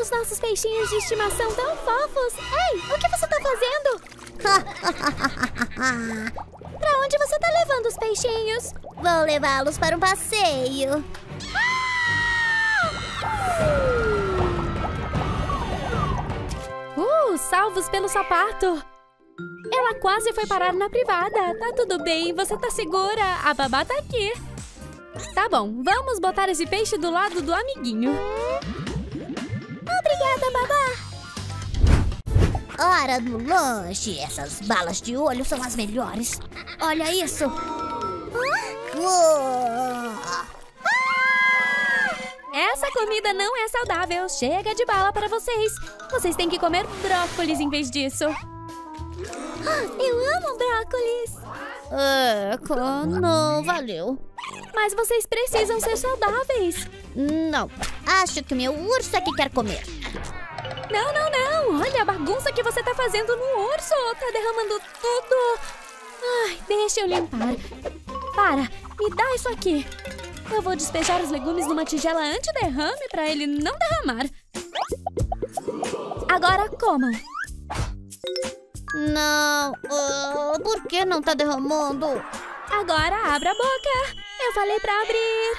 Olha os nossos peixinhos de estimação tão fofos! Ei, o que você tá fazendo? Pra onde você tá levando os peixinhos? Vou levá-los para um passeio. Salvos pelo sapato! Ela quase foi parar na privada. Tá tudo bem, você tá segura. A babá tá aqui. Tá bom, vamos botar esse peixe do lado do amiguinho. Obrigada, babá! Hora do lanche! Essas balas de olho são as melhores. Olha isso! Essa comida não é saudável. Chega de bala para vocês. Vocês têm que comer brócolis em vez disso. Eu amo brócolis. Eca, não valeu. Mas vocês precisam ser saudáveis. Não, acho que meu urso é que quer comer. Não, não, não. Olha a bagunça que você tá fazendo no urso. Tá derramando tudo. Ai, deixa eu limpar. Para, me dá isso aqui. Eu vou despejar os legumes numa tigela anti-derrame para ele não derramar. Agora comam. Não, por que não tá derramando? Agora abra a boca. Eu falei para abrir.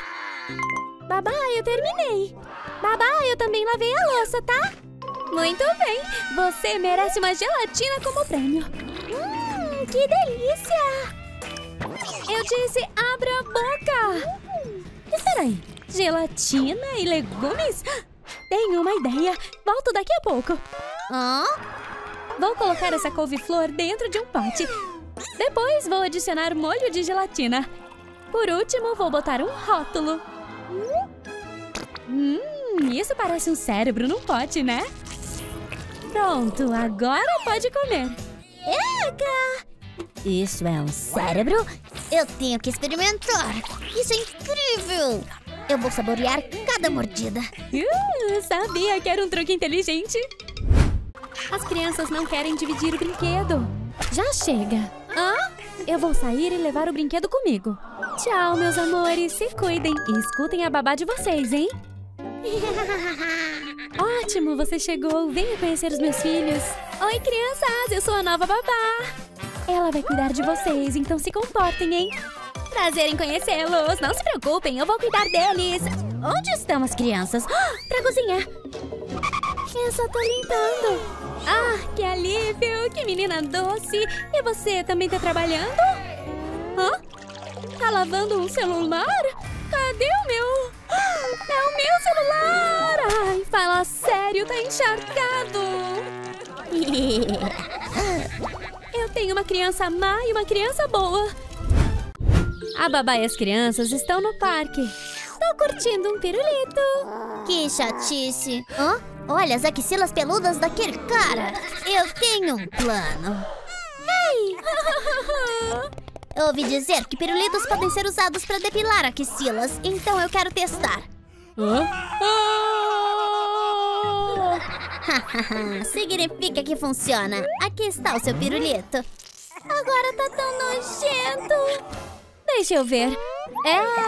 Babá, eu terminei. Babá, eu também lavei a louça, tá? Muito bem. Você merece uma gelatina como prêmio. Que delícia! Eu disse abra a boca. Espera aí, gelatina e legumes? Tenho uma ideia, volto daqui a pouco. Hã? Vou colocar essa couve-flor dentro de um pote. Depois vou adicionar molho de gelatina. Por último, vou botar um rótulo. Isso parece um cérebro num pote, né? Pronto, agora pode comer. Eca! Isso é um cérebro? Eu tenho que experimentar. Isso é incrível. Eu vou saborear cada mordida. Sabia que era um truque inteligente. As crianças não querem dividir o brinquedo. Já chega. Eu vou sair e levar o brinquedo comigo. Tchau, meus amores. Se cuidem e escutem a babá de vocês, hein? Ótimo, você chegou. Venha conhecer os meus filhos. Oi, crianças. Eu sou a nova babá. Ela vai cuidar de vocês, então se comportem, hein? Prazer em conhecê-los. Não se preocupem, eu vou cuidar deles. Onde estão as crianças? Pra cozinhar. Eu só tô limpando. Ah, que alívio. Que menina doce. E você também tá trabalhando? Tá lavando um celular? Cadê o meu? É o meu celular. Ai, fala sério, tá encharcado. Eu tenho uma criança má e uma criança boa. A babá e as crianças estão no parque. Tô curtindo um pirulito. Que chatice. Olha as axilas peludas daquele cara. Eu tenho um plano. Ei! Ouvi dizer que pirulitos podem ser usados para depilar axilas. Então eu quero testar. Significa que funciona. Aqui está o seu pirulito. Agora tá tão nojento. Deixa eu ver.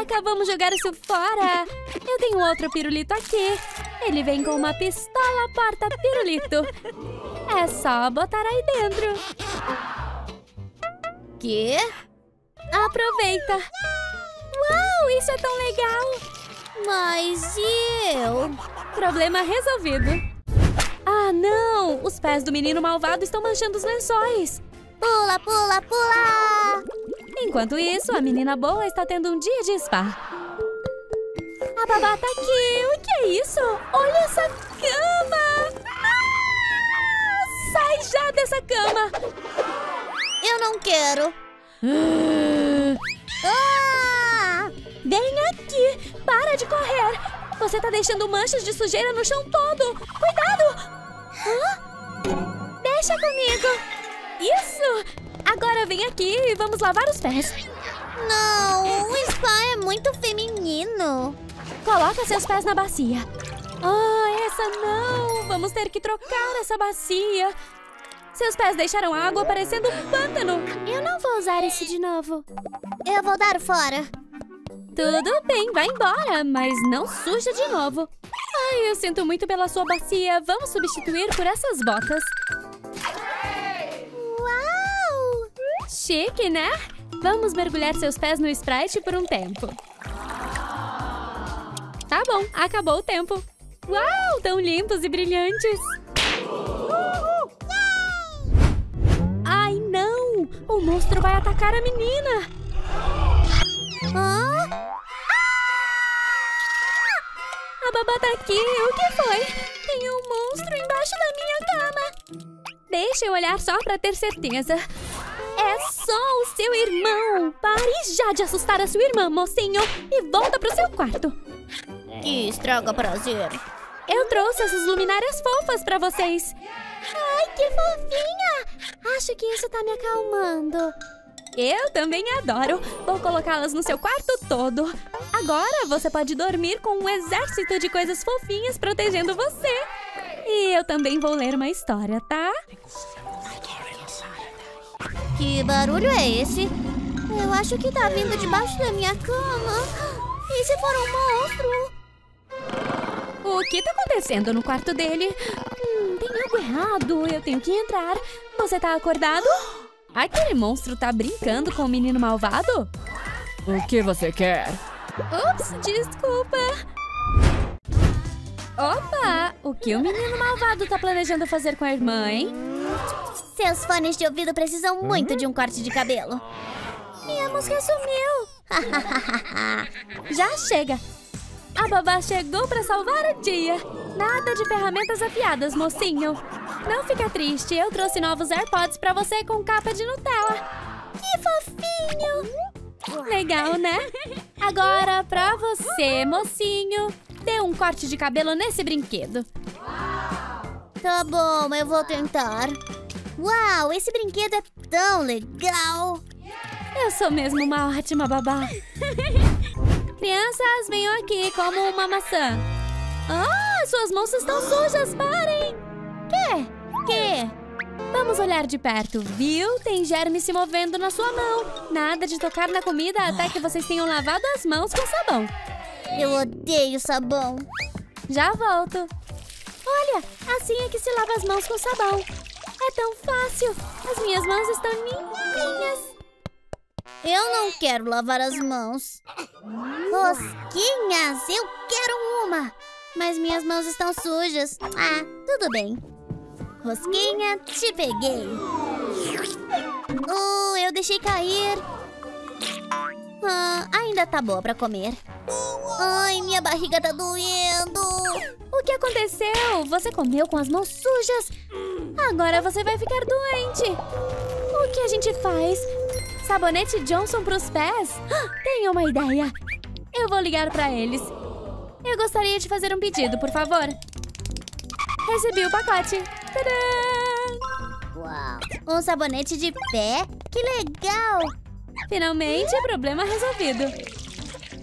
Acabamos de jogar isso fora. Eu tenho outro pirulito aqui. Ele vem com uma pistola porta-pirulito. É só botar aí dentro. Que? Aproveita. Uau, isso é tão legal. Mas e eu? Problema resolvido. Ah, não! Os pés do menino malvado estão manchando os lençóis. Pula, pula, pula! Enquanto isso, a menina boa está tendo um dia de spa. A babá tá aqui! O que é isso? Olha essa cama! Sai já dessa cama! Eu não quero! Vem aqui! Para de correr! Você tá deixando manchas de sujeira no chão todo! Cuidado! Deixa comigo! Isso! Agora vem aqui e vamos lavar os pés. Não! O spa é muito feminino. Coloca seus pés na bacia. Essa não! Vamos ter que trocar essa bacia. Seus pés deixaram a água parecendo um pântano. Eu não vou usar esse de novo. Eu vou dar fora. Tudo bem, vai embora, mas não suja de novo. Ai, eu sinto muito pela sua bacia. Vamos substituir por essas botas. Uau! Chique, né? Vamos mergulhar seus pés no Sprite por um tempo. Tá bom, acabou o tempo. Uau, tão limpos e brilhantes. Ai, não! O monstro vai atacar a menina. Hã? Ah! A babá tá aqui. O que foi? Tem um monstro embaixo da minha cama. Deixa eu olhar só pra ter certeza. É só o seu irmão. Pare já de assustar a sua irmã, mocinho. E volta pro seu quarto. Que estraga prazer. Eu trouxe essas luminárias fofas pra vocês. Ai, que fofinha. Acho que isso tá me acalmando. Eu também adoro. Vou colocá-las no seu quarto todo. Agora você pode dormir com um exército de coisas fofinhas protegendo você. E eu também vou ler uma história, tá? Que barulho é esse? Eu acho que tá vindo debaixo da minha cama. E se for um monstro? O que tá acontecendo no quarto dele? Tem algo errado. Eu tenho que entrar. Você tá acordado? Aquele monstro tá brincando com o menino malvado? O que você quer? Ups, desculpa. Opa! O que o menino malvado tá planejando fazer com a irmã, hein? Seus fones de ouvido precisam muito de um corte de cabelo. Minha música sumiu. Já chega. A babá chegou pra salvar o dia. Nada de ferramentas afiadas, mocinho. Não fica triste. Eu trouxe novos AirPods pra você com capa de Nutella. Que fofinho. Legal, né? Agora pra você, mocinho. Dê um corte de cabelo nesse brinquedo. Tá bom, eu vou tentar. Uau, esse brinquedo é tão legal. Eu sou mesmo uma ótima babá. Crianças, venham aqui, como uma maçã. Ah, suas mãos estão sujas, parem! Vamos olhar de perto, viu? Tem germes se movendo na sua mão. Nada de tocar na comida até que vocês tenham lavado as mãos com sabão. Eu odeio sabão. Já volto. Olha, assim é que se lava as mãos com sabão. É tão fácil. As minhas mãos estão limpinhas. Eu não quero lavar as mãos. Rosquinhas, eu quero uma. Mas minhas mãos estão sujas. Ah, tudo bem. Rosquinha, te peguei. Eu deixei cair. Ainda tá boa pra comer. Ai, minha barriga tá doendo. O que aconteceu? Você comeu com as mãos sujas. Agora você vai ficar doente. O que a gente faz? Sabonete Johnson pros pés? Tenho uma ideia. Eu vou ligar pra eles. Eu gostaria de fazer um pedido, por favor. Recebi o pacote. Tadã! Uau. Um sabonete de pé? Que legal! Finalmente, problema resolvido.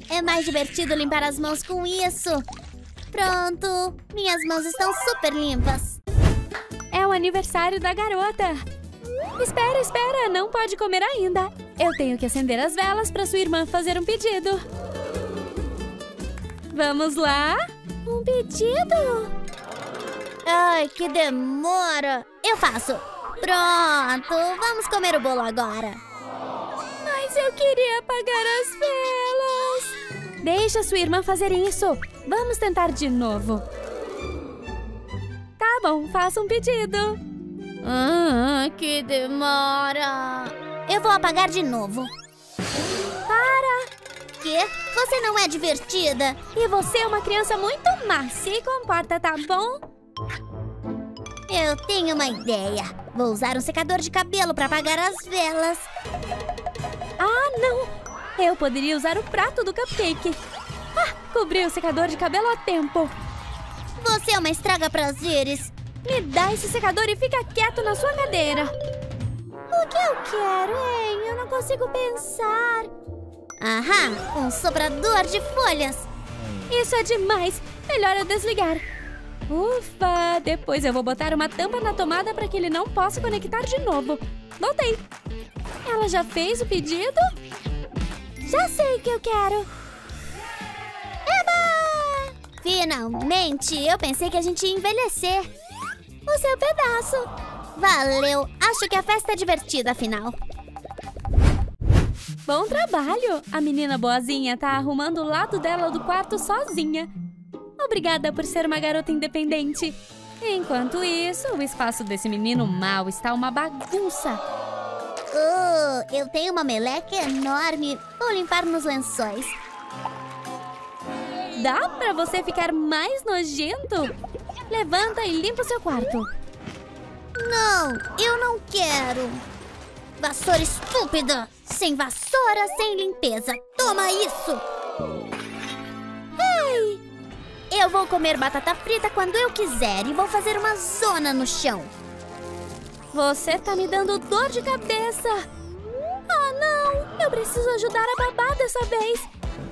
É mais divertido limpar as mãos com isso. Pronto. Minhas mãos estão super limpas. É o aniversário da garota. Espera, espera, não pode comer ainda. Eu tenho que acender as velas para sua irmã fazer um pedido. Vamos lá? Um pedido? Ai, que demora. Eu faço. Pronto, vamos comer o bolo agora. Mas eu queria apagar as velas. Deixa sua irmã fazer isso. Vamos tentar de novo. Tá bom, faça um pedido. Que demora. Eu vou apagar de novo. Para! Que? Você não é divertida. E você é uma criança muito má. Se comporta, tá bom? Eu tenho uma ideia. Vou usar um secador de cabelo para apagar as velas. Ah, não! Eu poderia usar o prato do cupcake. Cobri o secador de cabelo a tempo. Você é uma estraga-prazeres. Me dá esse secador e fica quieto na sua cadeira. O que eu quero, hein? Eu não consigo pensar. Aham, um soprador de folhas. Isso é demais. Melhor eu desligar. Ufa, depois eu vou botar uma tampa na tomada para que ele não possa conectar de novo. Botei. Ela já fez o pedido? Já sei o que eu quero. Finalmente, eu pensei que a gente ia envelhecer. O seu pedaço. Valeu, acho que a festa é divertida, afinal. Bom trabalho! A menina boazinha tá arrumando o lado dela do quarto sozinha. Obrigada por ser uma garota independente. Enquanto isso, o espaço desse menino mau está uma bagunça. Eu tenho uma meleca enorme. Vou limpar nos lençóis. Dá pra você ficar mais nojento? Levanta e limpa o seu quarto. Não, eu não quero. Vassoura estúpida! Sem vassoura, sem limpeza. Toma isso! Ai! Eu vou comer batata frita quando eu quiser e vou fazer uma zona no chão. Você tá me dando dor de cabeça. Ah, não! Eu preciso ajudar a babá dessa vez.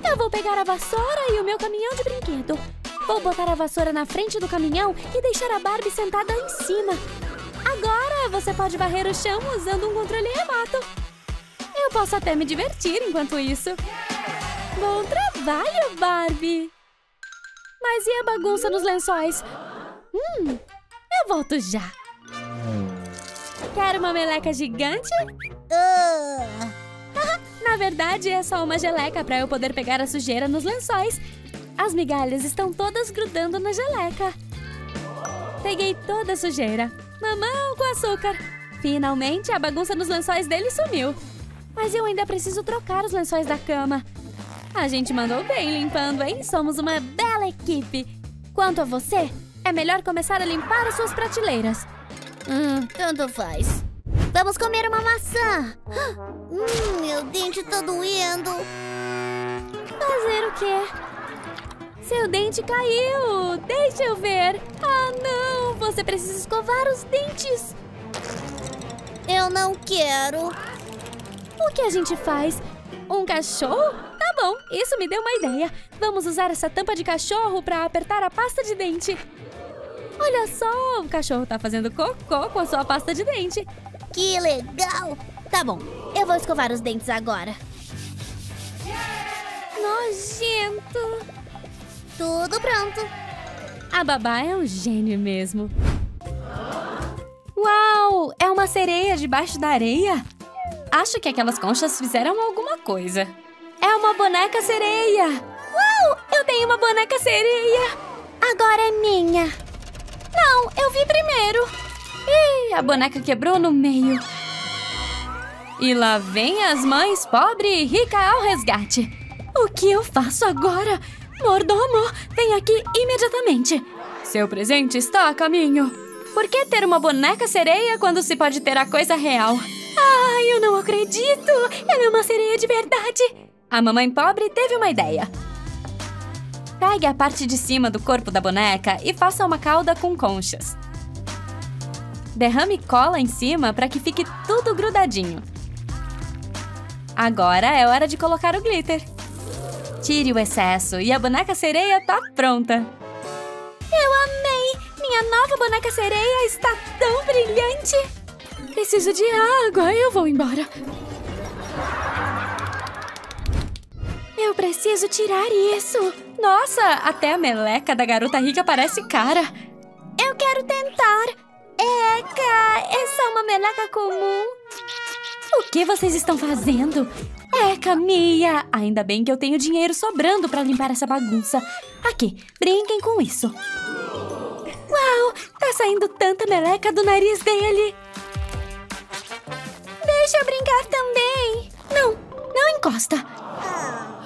Eu vou pegar a vassoura e o meu caminhão de brinquedo. Vou botar a vassoura na frente do caminhão e deixar a Barbie sentada em cima. Agora você pode varrer o chão usando um controle remoto. Eu posso até me divertir enquanto isso. Bom trabalho, Barbie! Mas e a bagunça nos lençóis? Eu volto já. Quer uma meleca gigante? Na verdade, é só uma geleca para eu poder pegar a sujeira nos lençóis. As migalhas estão todas grudando na geleca. Peguei toda a sujeira. Mamão com açúcar. Finalmente, a bagunça nos lençóis dele sumiu. Mas eu ainda preciso trocar os lençóis da cama. A gente mandou bem limpando, hein? Somos uma bela equipe. Quanto a você, é melhor começar a limpar as suas prateleiras. Tanto faz. Vamos comer uma maçã. Meu dente tá doendo. Fazer o quê? Seu dente caiu. Deixa eu ver. Ah, não. Você precisa escovar os dentes. Eu não quero. O que a gente faz? Um cachorro? Tá bom, isso me deu uma ideia. Vamos usar essa tampa de cachorro pra apertar a pasta de dente. Olha só, o cachorro tá fazendo cocô com a sua pasta de dente. Que legal! Tá bom, eu vou escovar os dentes agora. Nojento! Tudo pronto. A babá é um gênio mesmo. Uau, é uma sereia debaixo da areia? Acho que aquelas conchas fizeram alguma coisa. É uma boneca sereia! Uau! Eu tenho uma boneca sereia! Agora é minha! Não, eu vi primeiro! Ih, a boneca quebrou no meio. E lá vem as mães pobre e rica ao resgate. O que eu faço agora? Mordomo, vem aqui imediatamente. Seu presente está a caminho. Por que ter uma boneca sereia quando se pode ter a coisa real? Ah, eu não acredito! Ela é uma sereia de verdade! A mamãe pobre teve uma ideia. Pegue a parte de cima do corpo da boneca e faça uma cauda com conchas. Derrame cola em cima para que fique tudo grudadinho. Agora é hora de colocar o glitter. Tire o excesso e a boneca sereia tá pronta! Eu amei! Minha nova boneca sereia está tão brilhante! Preciso de água, eu vou embora. Eu preciso tirar isso. Nossa, até a meleca da garota rica parece cara. Eu quero tentar. Eca, é só uma meleca comum. O que vocês estão fazendo? Eca, Mia, ainda bem que eu tenho dinheiro sobrando para limpar essa bagunça. Aqui, brinquem com isso. Uau, tá saindo tanta meleca do nariz dele. Deixa eu brincar também. Não, não encosta.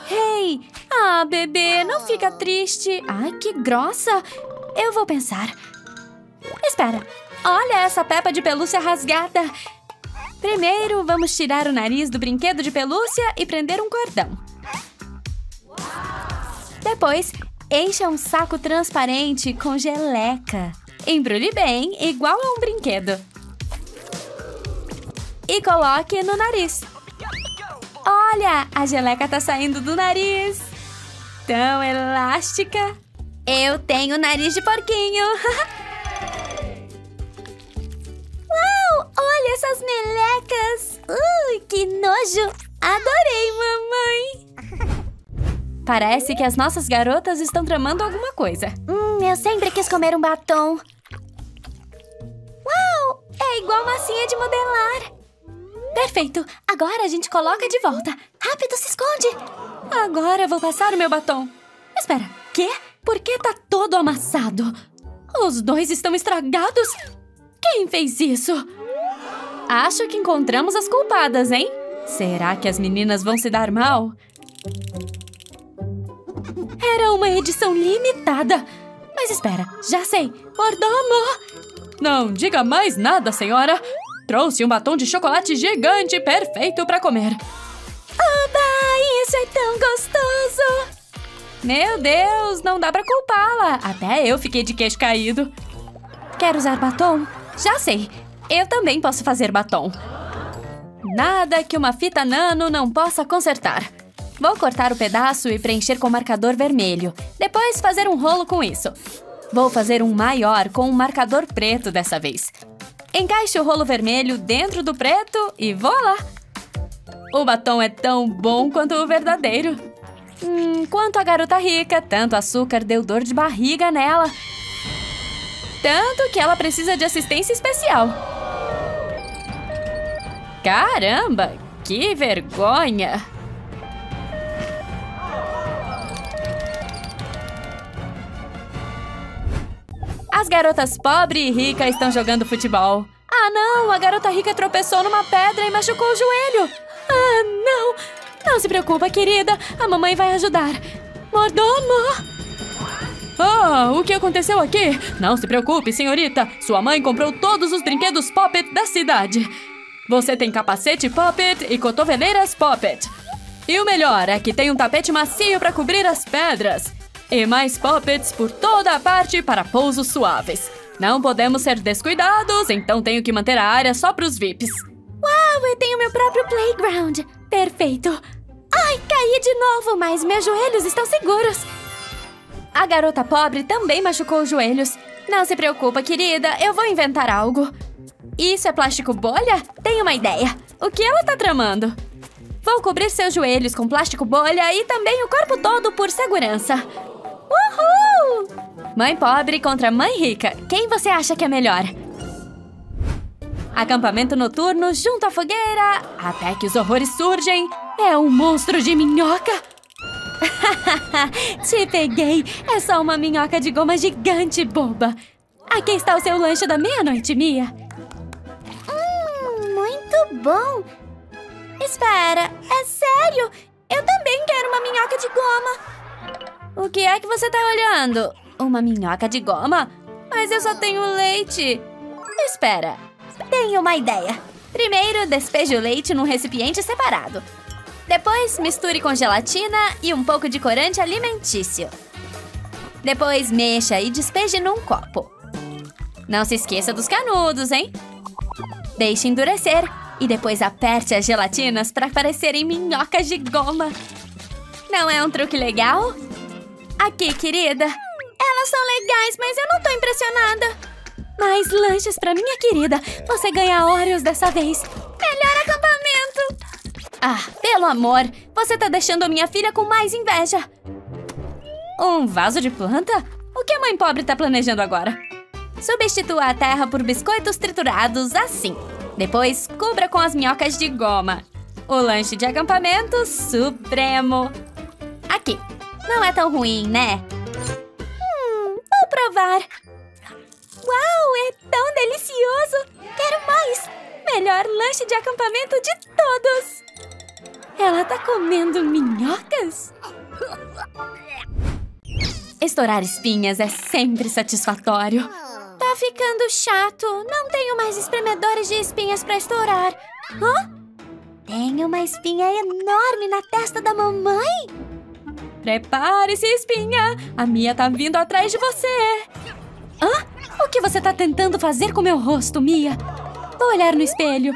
Hey, ah, bebê, não fica triste. Ai, que grossa. Eu vou pensar. Espera, olha essa pepa de pelúcia rasgada. Primeiro, vamos tirar o nariz do brinquedo de pelúcia e prender um cordão. Depois, encha um saco transparente com geleca. Embrulhe bem, igual a um brinquedo. E coloque no nariz. Olha, a geleca tá saindo do nariz. Tão elástica. Eu tenho nariz de porquinho. Uau, olha essas melecas. Que nojo. Adorei, mamãe. Parece que as nossas garotas estão tramando alguma coisa. Eu sempre quis comer um batom. Uau! É igual massinha de modelar. Perfeito! Agora a gente coloca de volta. Rápido, se esconde! Agora vou passar o meu batom. Espera, quê? Por que tá todo amassado? Os dois estão estragados? Quem fez isso? Acho que encontramos as culpadas, hein? Será que as meninas vão se dar mal? Era uma edição limitada. Mas espera, já sei. Mordomo! Não diga mais nada, senhora. Trouxe um batom de chocolate gigante perfeito pra comer. Oba, isso é tão gostoso! Meu Deus, não dá pra culpá-la. Até eu fiquei de queixo caído. Quer usar batom? Já sei. Eu também posso fazer batom. Nada que uma fita nano não possa consertar. Vou cortar o pedaço e preencher com marcador vermelho. Depois fazer um rolo com isso. Vou fazer um maior com um marcador preto dessa vez. Encaixe o rolo vermelho dentro do preto e voilá! O batom é tão bom quanto o verdadeiro. Quanto a garota rica, tanto açúcar deu dor de barriga nela. Tanto que ela precisa de assistência especial. Caramba, que vergonha! As garotas pobre e rica estão jogando futebol. Ah, não! A garota rica tropeçou numa pedra e machucou o joelho. Ah, não! Não se preocupa, querida. A mamãe vai ajudar. Mordomo! Ah, o que aconteceu aqui? Não se preocupe, senhorita. Sua mãe comprou todos os brinquedos Poppet da cidade. Você tem capacete Poppet e cotoveleiras Poppet. E o melhor é que tem um tapete macio para cobrir as pedras. E mais poppets por toda a parte para pousos suaves. Não podemos ser descuidados, então tenho que manter a área só para os VIPs. Uau, eu tenho meu próprio playground. Perfeito. Ai, caí de novo, mas meus joelhos estão seguros. A garota pobre também machucou os joelhos. Não se preocupa, querida, eu vou inventar algo. Isso é plástico bolha? Tenho uma ideia. O que ela tá tramando? Vou cobrir seus joelhos com plástico bolha e também o corpo todo por segurança. Uhul! Mãe pobre contra mãe rica. Quem você acha que é melhor? Acampamento noturno junto à fogueira. Até que os horrores surgem. É um monstro de minhoca. Te peguei. É só uma minhoca de goma gigante, boba. Aqui está o seu lanche da meia-noite, Mia. Muito bom. Espera, é sério? Eu também quero uma minhoca de goma. O que é que você tá olhando? Uma minhoca de goma? Mas eu só tenho leite. Espera, tenho uma ideia. Primeiro, despeje o leite num recipiente separado. Depois, misture com gelatina e um pouco de corante alimentício. Depois, mexa e despeje num copo. Não se esqueça dos canudos, hein? Deixe endurecer e depois aperte as gelatinas para parecerem minhocas de goma. Não é um truque legal? Aqui, querida. Elas são legais, mas eu não tô impressionada. Mais lanches pra minha querida. Você ganha Oreos dessa vez. Melhor acampamento. Ah, pelo amor. Você tá deixando a minha filha com mais inveja. Um vaso de planta? O que a mãe pobre tá planejando agora? Substitua a terra por biscoitos triturados assim. Depois, cubra com as minhocas de goma. O lanche de acampamento supremo. Aqui. Não é tão ruim, né? Vou provar. Uau, é tão delicioso! Quero mais! Melhor lanche de acampamento de todos! Ela tá comendo minhocas? Estourar espinhas é sempre satisfatório. Tá ficando chato. Não tenho mais espremedores de espinhas pra estourar. Hã? Tenho uma espinha enorme na testa da mamãe? Prepare-se, espinha! A Mia tá vindo atrás de você! Hã? O que você tá tentando fazer com meu rosto, Mia? Vou olhar no espelho.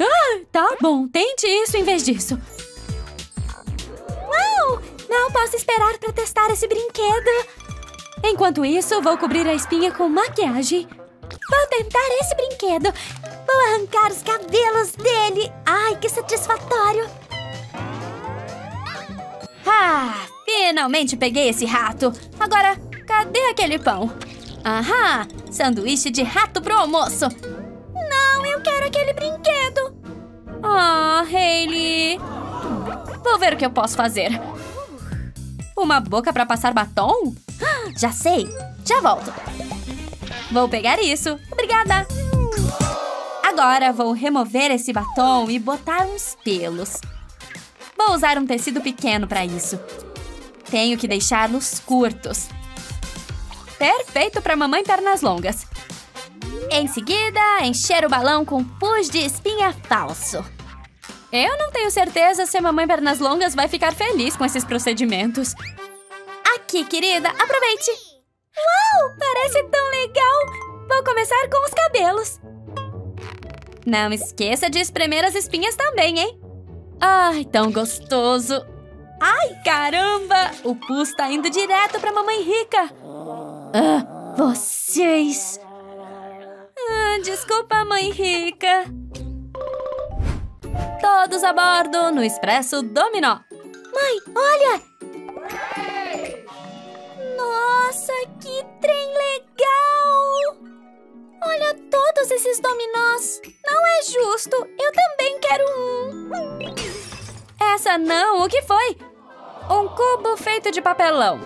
Ah, tá bom. Tente isso em vez disso. Uau! Não posso esperar pra testar esse brinquedo. Enquanto isso, vou cobrir a espinha com maquiagem. Vou tentar esse brinquedo. Vou arrancar os cabelos dele. Ai, que satisfatório! Ah, Finalmente peguei esse rato. Agora, cadê aquele pão? Aham, sanduíche de rato pro almoço. Não, eu quero aquele brinquedo. Ah, Hailey. Vou ver o que eu posso fazer. Uma boca pra passar batom? Já sei. Já volto. Vou pegar isso. Obrigada. Agora vou remover esse batom e botar uns pelos. Vou usar um tecido pequeno para isso. Tenho que deixá-los curtos. Perfeito para mamãe pernas longas. Em seguida, encher o balão com pus de espinha falso. Eu não tenho certeza se a mamãe pernas longas vai ficar feliz com esses procedimentos. Aqui, querida, aproveite. Uau, parece tão legal. Vou começar com os cabelos. Não esqueça de espremer as espinhas também, hein? Ai, tão gostoso! Ai, caramba! O pus tá indo direto pra mamãe rica! Ah, vocês! Ah, desculpa, mãe rica! Todos a bordo no Expresso Dominó! Mãe, olha! Nossa, que trem legal! Olha todos esses dominós! Não é justo! Eu também quero um! Essa não! O que foi? Um cubo feito de papelão!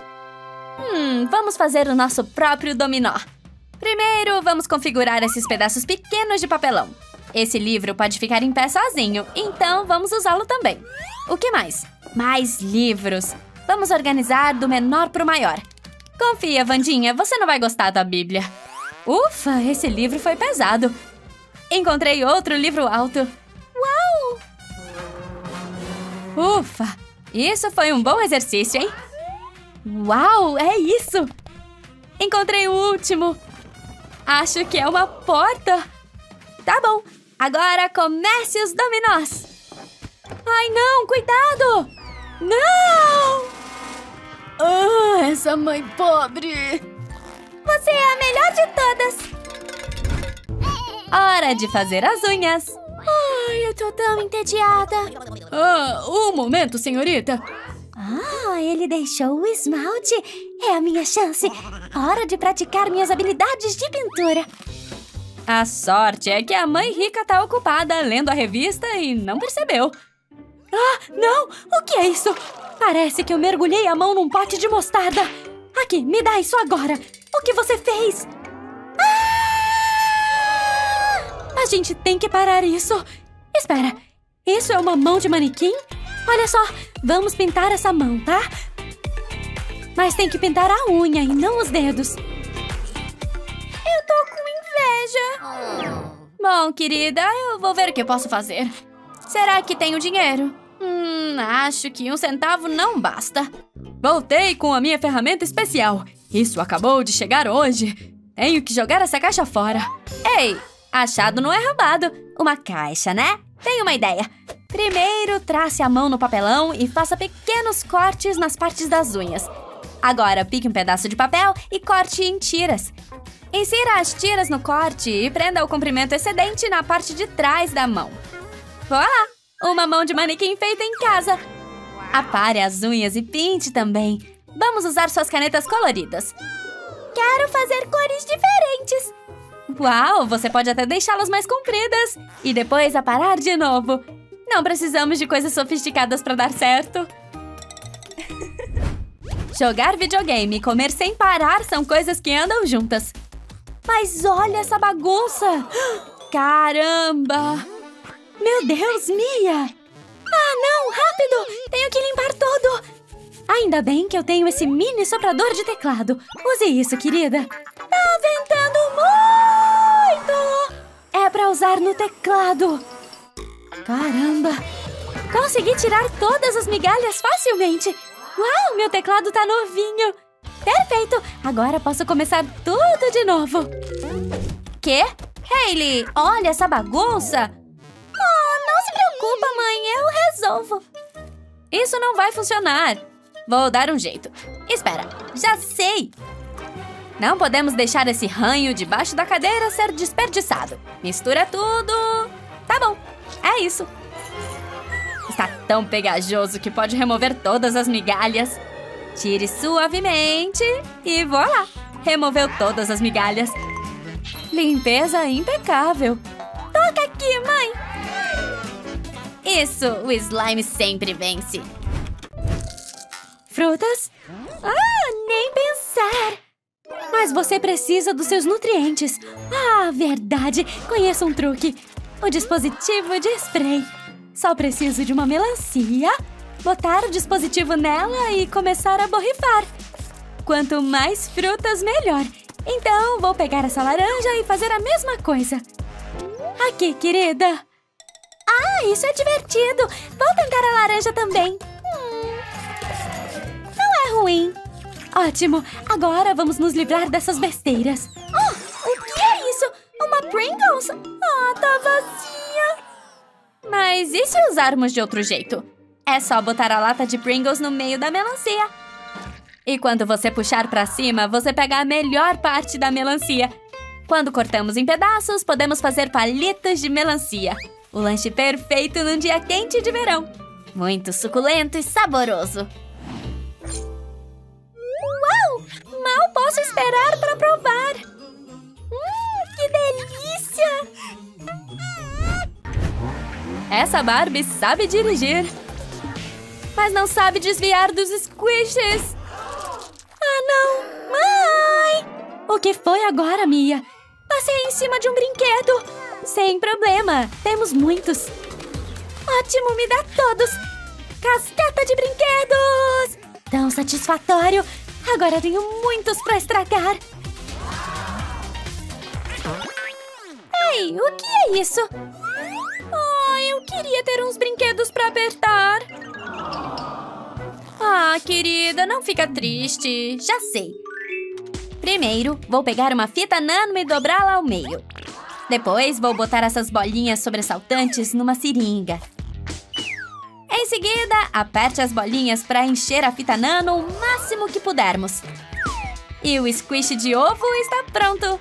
Vamos fazer o nosso próprio dominó! Primeiro, vamos configurar esses pedaços pequenos de papelão! Esse livro pode ficar em pé sozinho, então vamos usá-lo também! O que mais? Mais livros! Vamos organizar do menor pro maior! Confia, Vandinha, você não vai gostar da Bíblia! Ufa, esse livro foi pesado! Encontrei outro livro alto! Uau! Ufa! Isso foi um bom exercício, hein? Uau, é isso! Encontrei o último! Acho que é uma porta! Tá bom, agora comece os dominós! Ai, não! Cuidado! Não! Ah, essa mãe pobre! Você é a melhor de todas! Hora de fazer as unhas! Ai, eu tô tão entediada! Ah, um momento, senhorita! Ah, ele deixou o esmalte! É a minha chance! Hora de praticar minhas habilidades de pintura! A sorte é que a mãe rica tá ocupada lendo a revista e não percebeu! Ah, não! O que é isso? Parece que eu mergulhei a mão num pote de mostarda! Aqui, me dá isso agora! O que você fez? Ah! A gente tem que parar isso. Espera, isso é uma mão de manequim? Olha só, vamos pintar essa mão, tá? Mas tem que pintar a unha e não os dedos. Eu tô com inveja. Bom, querida, eu vou ver o que eu posso fazer. Será que tenho dinheiro? Acho que 1 centavo não basta. Voltei com a minha ferramenta especial. Isso acabou de chegar hoje. Tenho que jogar essa caixa fora. Ei, achado não é roubado. Uma caixa, né? Tenho uma ideia. Primeiro, trace a mão no papelão e faça pequenos cortes nas partes das unhas. Agora, pique um pedaço de papel e corte em tiras. Insira as tiras no corte e prenda o comprimento excedente na parte de trás da mão. Voilá! Uma mão de manequim feita em casa. Apare as unhas e pinte também. Vamos usar suas canetas coloridas. Quero fazer cores diferentes. Uau, você pode até deixá-las mais compridas. E depois aparar de novo. Não precisamos de coisas sofisticadas para dar certo. Jogar videogame e comer sem parar são coisas que andam juntas. Mas olha essa bagunça. Caramba. Meu Deus, Mia. Ah, não, rápido. Tenho que limpar tudo. Ainda bem que eu tenho esse mini soprador de teclado. Use isso, querida. Tá ventando muito! É pra usar no teclado. Caramba! Consegui tirar todas as migalhas facilmente. Uau, meu teclado tá novinho. Perfeito! Agora posso começar tudo de novo. Quê? Hailey, olha essa bagunça. Oh, não se preocupa, mãe. Eu resolvo. Isso não vai funcionar. Vou dar um jeito. Espera, já sei! Não podemos deixar esse ranho debaixo da cadeira ser desperdiçado. Mistura tudo. Tá bom, é isso. Está tão pegajoso que pode remover todas as migalhas. Tire suavemente e voilá! Removeu todas as migalhas. Limpeza impecável. Toca aqui, mãe! Isso, o slime sempre vence. Frutas? Ah, nem pensar! Mas você precisa dos seus nutrientes. Ah, verdade! Conheço um truque. O dispositivo de spray. Só preciso de uma melancia, botar o dispositivo nela e começar a borrifar. Quanto mais frutas, melhor. Então, vou pegar essa laranja e fazer a mesma coisa. Aqui, querida. Ah, isso é divertido. Vou tentar a laranja também. Não é ruim. Ótimo. Agora vamos nos livrar dessas besteiras. Oh, o que é isso? Uma Pringles? Ah, tá vazia. Mas e se usarmos de outro jeito? É só botar a lata de Pringles no meio da melancia. E quando você puxar pra cima, você pega a melhor parte da melancia. Quando cortamos em pedaços, podemos fazer palitos de melancia. O lanche perfeito num dia quente de verão. Muito suculento e saboroso. Uau! Mal posso esperar pra provar. Que delícia! Essa Barbie sabe dirigir. Mas não sabe desviar dos squishes. Ah, não! Mãe! O que foi agora, Mia? Passei em cima de um brinquedo. Sem problema, temos muitos. Ótimo, me dá todos. Cascata de brinquedos! Tão satisfatório. Agora tenho muitos pra estragar. Ei, o que é isso? Eu queria ter uns brinquedos pra apertar. Ah, querida, não fica triste. Já sei. Primeiro, vou pegar uma fita nano e dobrá-la ao meio. Depois, vou botar essas bolinhas sobressaltantes numa seringa. Em seguida, aperte as bolinhas para encher a fita nano o máximo que pudermos. E o squish de ovo está pronto.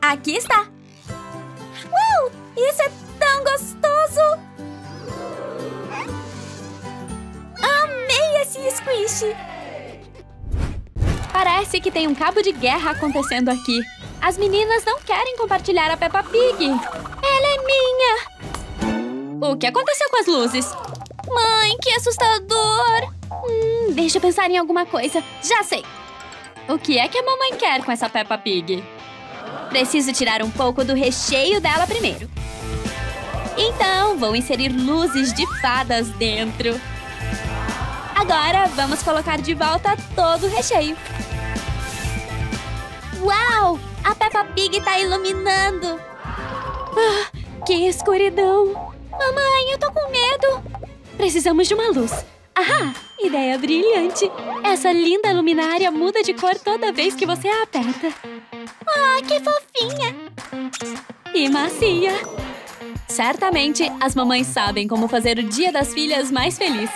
Aqui está. Uau, isso é tão gostoso! Amei esse squish! Parece que tem um cabo de guerra acontecendo aqui. As meninas não querem compartilhar a Peppa Pig. Ela é minha! O que aconteceu com as luzes? Mãe, que assustador! Deixa eu pensar em alguma coisa. Já sei! O que é que a mamãe quer com essa Peppa Pig? Preciso tirar um pouco do recheio dela primeiro. Então, vou inserir luzes de fadas dentro. Agora, vamos colocar de volta todo o recheio. Uau! A Peppa Pig tá iluminando! Ah, que escuridão! Mamãe, eu tô com medo! Precisamos de uma luz. Ahá! Ideia brilhante! Essa linda luminária muda de cor toda vez que você a aperta. Ah, que fofinha! E macia! Certamente, as mamães sabem como fazer o Dia das Filhas mais feliz.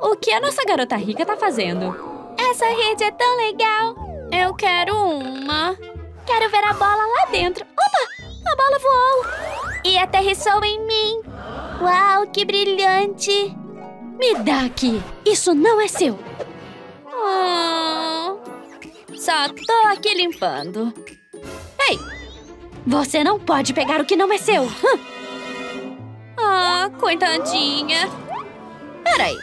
O que a nossa garota rica tá fazendo? Essa rede é tão legal! Eu quero uma! Quero ver a bola lá dentro! Opa! A bola voou! E aterrissou em mim! Uau, que brilhante! Me dá aqui! Isso não é seu! Só tô aqui limpando. Ei! Você não pode pegar o que não é seu! Ah, coitadinha! Peraí!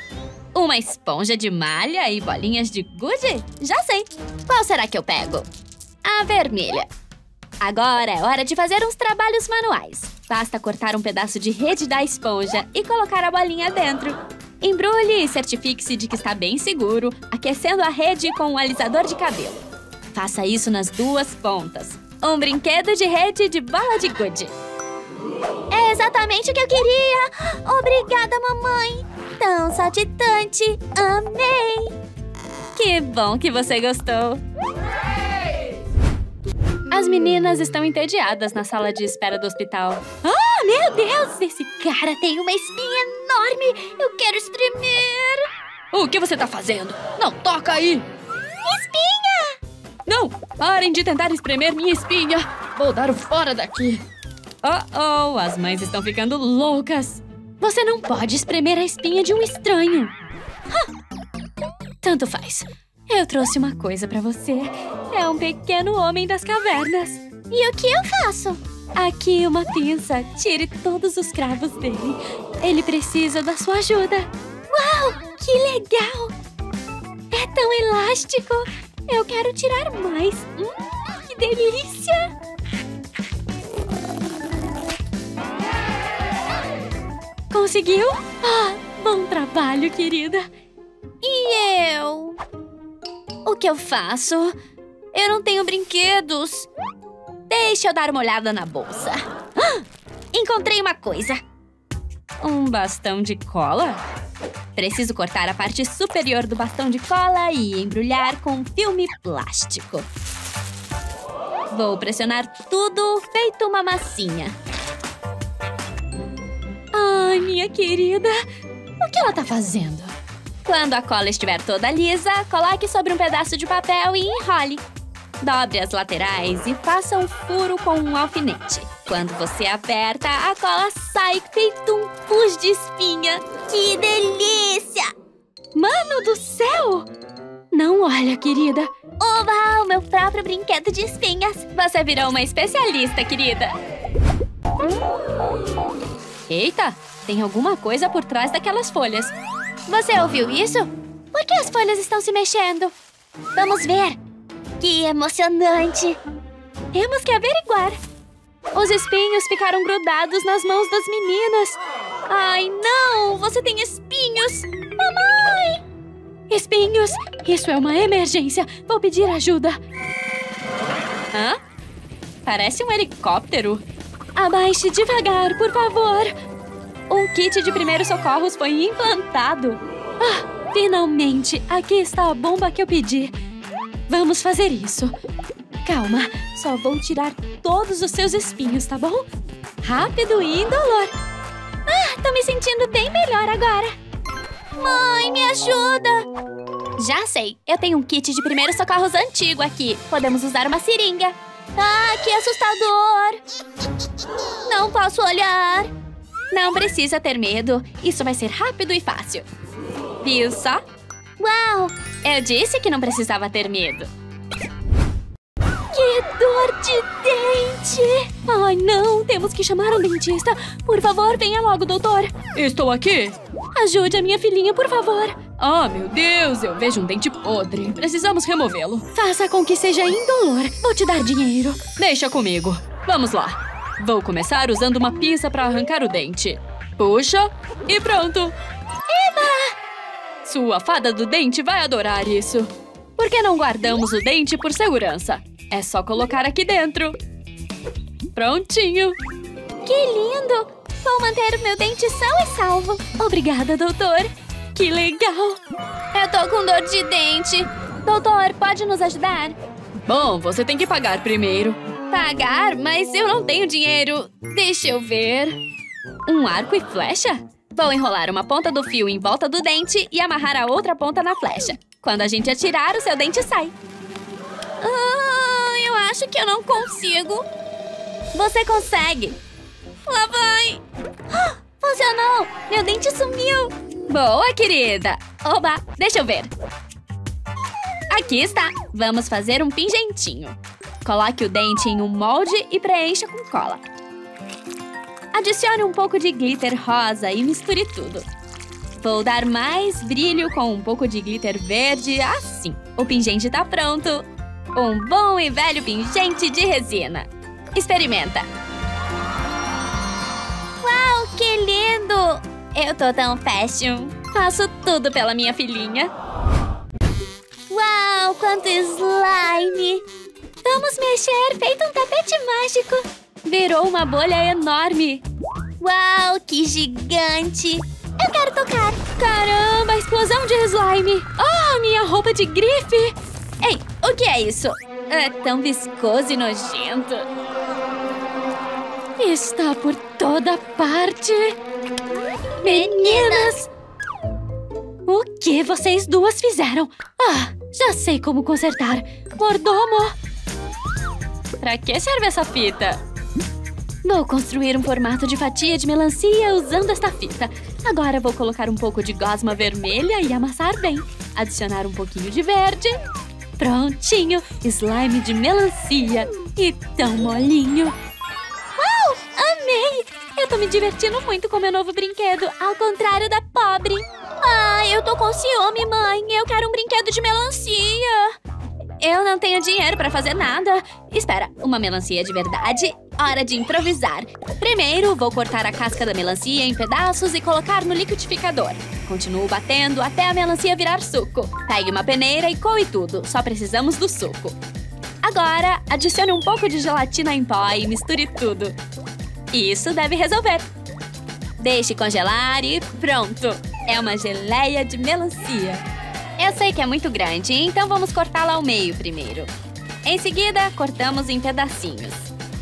Uma esponja de malha e bolinhas de gude? Já sei! Qual será que eu pego? A vermelha. Agora é hora de fazer uns trabalhos manuais. Basta cortar um pedaço de rede da esponja e colocar a bolinha dentro. Embrulhe e certifique-se de que está bem seguro, aquecendo a rede com um alisador de cabelo. Faça isso nas duas pontas. Um brinquedo de rede de bola de gude. É exatamente o que eu queria! Obrigada, mamãe! Tão saltitante! Amei! Que bom que você gostou! As meninas estão entediadas na sala de espera do hospital. Ah, meu Deus! Esse cara tem uma espinha enorme! Eu quero espremer! O que você tá fazendo? Não toca aí! Espinha! Não! Parem de tentar espremer minha espinha! Vou dar o fora daqui! Oh, as mães estão ficando loucas! Você não pode espremer a espinha de um estranho. Tanto faz. Eu trouxe uma coisa pra você. É um pequeno homem das cavernas. E o que eu faço? Aqui uma pinça. Tire todos os cravos dele. Ele precisa da sua ajuda. Uau, que legal! É tão elástico. Eu quero tirar mais. Que delícia! Conseguiu? Ah, bom trabalho, querida. E eu? O que eu faço? Eu não tenho brinquedos. Deixa eu dar uma olhada na bolsa. Ah, encontrei uma coisa. Um bastão de cola? Preciso cortar a parte superior do bastão de cola e embrulhar com filme plástico. Vou pressionar tudo feito uma massinha. Ai, minha querida! O que ela tá fazendo? Quando a cola estiver toda lisa, coloque sobre um pedaço de papel e enrole. Dobre as laterais e faça um furo com um alfinete. Quando você aperta, a cola sai feito um pus de espinha. Que delícia! Mano do céu! Não olha, querida. Oba, o meu próprio brinquedo de espinhas. Você virou uma especialista, querida. Eita, tem alguma coisa por trás daquelas folhas. Você ouviu isso? Por que as folhas estão se mexendo? Vamos ver. Que emocionante. Temos que averiguar. Os espinhos ficaram grudados nas mãos das meninas. Ai, não! Você tem espinhos! Mamãe! Espinhos! Isso é uma emergência. Vou pedir ajuda. Hã? Parece um helicóptero. Abaixe devagar, por favor. Um kit de primeiros socorros foi implantado. Ah, finalmente! Aqui está a bomba que eu pedi. Vamos fazer isso. Calma, só vou tirar todos os seus espinhos, tá bom? Rápido e indolor. Ah, tô me sentindo bem melhor agora. Mãe, me ajuda! Já sei, eu tenho um kit de primeiros socorros antigo aqui. Podemos usar uma seringa. Ah, que assustador! Não posso olhar. Não precisa ter medo. Isso vai ser rápido e fácil. Viu só? Uau! Eu disse que não precisava ter medo. Que dor de dente! Ai, não! Temos que chamar um dentista. Por favor, venha logo, doutor. Estou aqui. Ajude a minha filhinha, por favor. Ah, meu Deus! Eu vejo um dente podre. Precisamos removê-lo. Faça com que seja indolor. Vou te dar dinheiro. Deixa comigo. Vamos lá. Vou começar usando uma pinça para arrancar o dente. Puxa e pronto. Eba! Sua fada do dente vai adorar isso. Por que não guardamos o dente por segurança? É só colocar aqui dentro. Prontinho. Que lindo! Vou manter o meu dente são e salvo. Obrigada, doutor. Que legal. Eu tô com dor de dente. Doutor, pode nos ajudar? Bom, você tem que pagar primeiro. Pagar? Mas eu não tenho dinheiro. Deixa eu ver. Um arco e flecha? Vou enrolar uma ponta do fio em volta do dente e amarrar a outra ponta na flecha. Quando a gente atirar, o seu dente sai. Ah, eu acho que eu não consigo. Você consegue. Lá vai. Ah, funcionou. Meu dente sumiu. Boa, querida. Oba, deixa eu ver. Aqui está. Vamos fazer um pingentinho. Coloque o dente em um molde e preencha com cola. Adicione um pouco de glitter rosa e misture tudo. Vou dar mais brilho com um pouco de glitter verde, assim. O pingente tá pronto. Um bom e velho pingente de resina. Experimenta. Uau, que lindo! Eu tô tão fashion. Faço tudo pela minha filhinha. Uau, quanto slime! Vamos mexer, feito um tapete mágico. Virou uma bolha enorme. Uau, que gigante! Eu quero tocar. Caramba, explosão de slime. Oh, minha roupa de grife. Ei, o que é isso? É tão viscoso e nojento. Está por toda parte. Meninas! O que vocês duas fizeram? Ah, já sei como consertar. Mordomo! Pra que serve essa fita? Vou construir um formato de fatia de melancia usando esta fita. Agora vou colocar um pouco de gosma vermelha e amassar bem. adicionar um pouquinho de verde. Prontinho! Slime de melancia! E tão molinho! Uau! Amei! Eu tô me divertindo muito com meu novo brinquedo, ao contrário da pobre! Ah, eu tô com ciúme, mãe! Eu quero um brinquedo de melancia! Eu não tenho dinheiro pra fazer nada! Espera, uma melancia de verdade? Hora de improvisar! Primeiro, vou cortar a casca da melancia em pedaços e colocar no liquidificador. Continuo batendo até a melancia virar suco. Pegue uma peneira e coe tudo. Só precisamos do suco. Agora, adicione um pouco de gelatina em pó e misture tudo. Isso deve resolver. Deixe congelar e pronto! É uma geleia de melancia. Eu sei que é muito grande, então vamos cortá-la ao meio primeiro. Em seguida, cortamos em pedacinhos.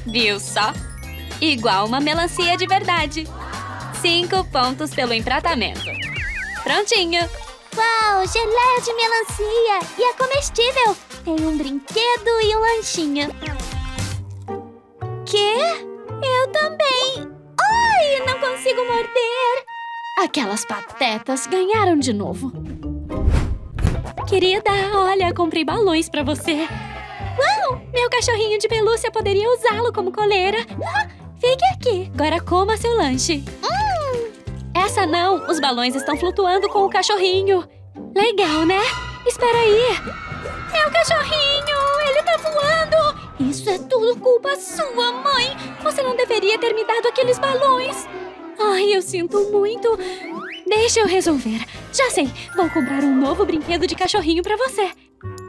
Viu só? Igual uma melancia de verdade. 5 pontos pelo empratamento. Prontinho! Uau! Geleia de melancia! E é comestível! Tem um brinquedo e um lanchinho. Quê? Eu também! Ai! Não consigo morder! Aquelas patetas ganharam de novo. Querida, olha, comprei balões pra você. Uau! Meu cachorrinho de pelúcia poderia usá-lo como coleira. Ah, fique aqui. Agora coma seu lanche. Essa não! Os balões estão flutuando com o cachorrinho! Legal, né? Espera aí! Meu cachorrinho! Ele tá voando! Isso é tudo culpa sua, mãe! Você não deveria ter me dado aqueles balões! Ai, eu sinto muito! Deixa eu resolver! Já sei! Vou comprar um novo brinquedo de cachorrinho pra você!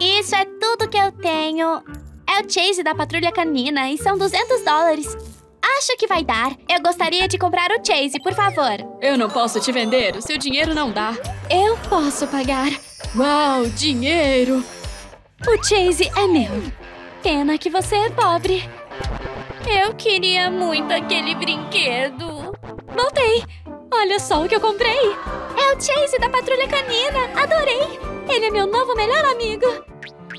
Isso é tudo que eu tenho! É o Chase da Patrulha Canina e são $200! Acho que vai dar. Eu gostaria de comprar o Chase, por favor. Eu não posso te vender. O seu dinheiro não dá. Eu posso pagar. Uau, dinheiro! O Chase é meu. Pena que você é pobre. Eu queria muito aquele brinquedo. Voltei. Olha só o que eu comprei. É o Chase da Patrulha Canina. Adorei. Ele é meu novo melhor amigo.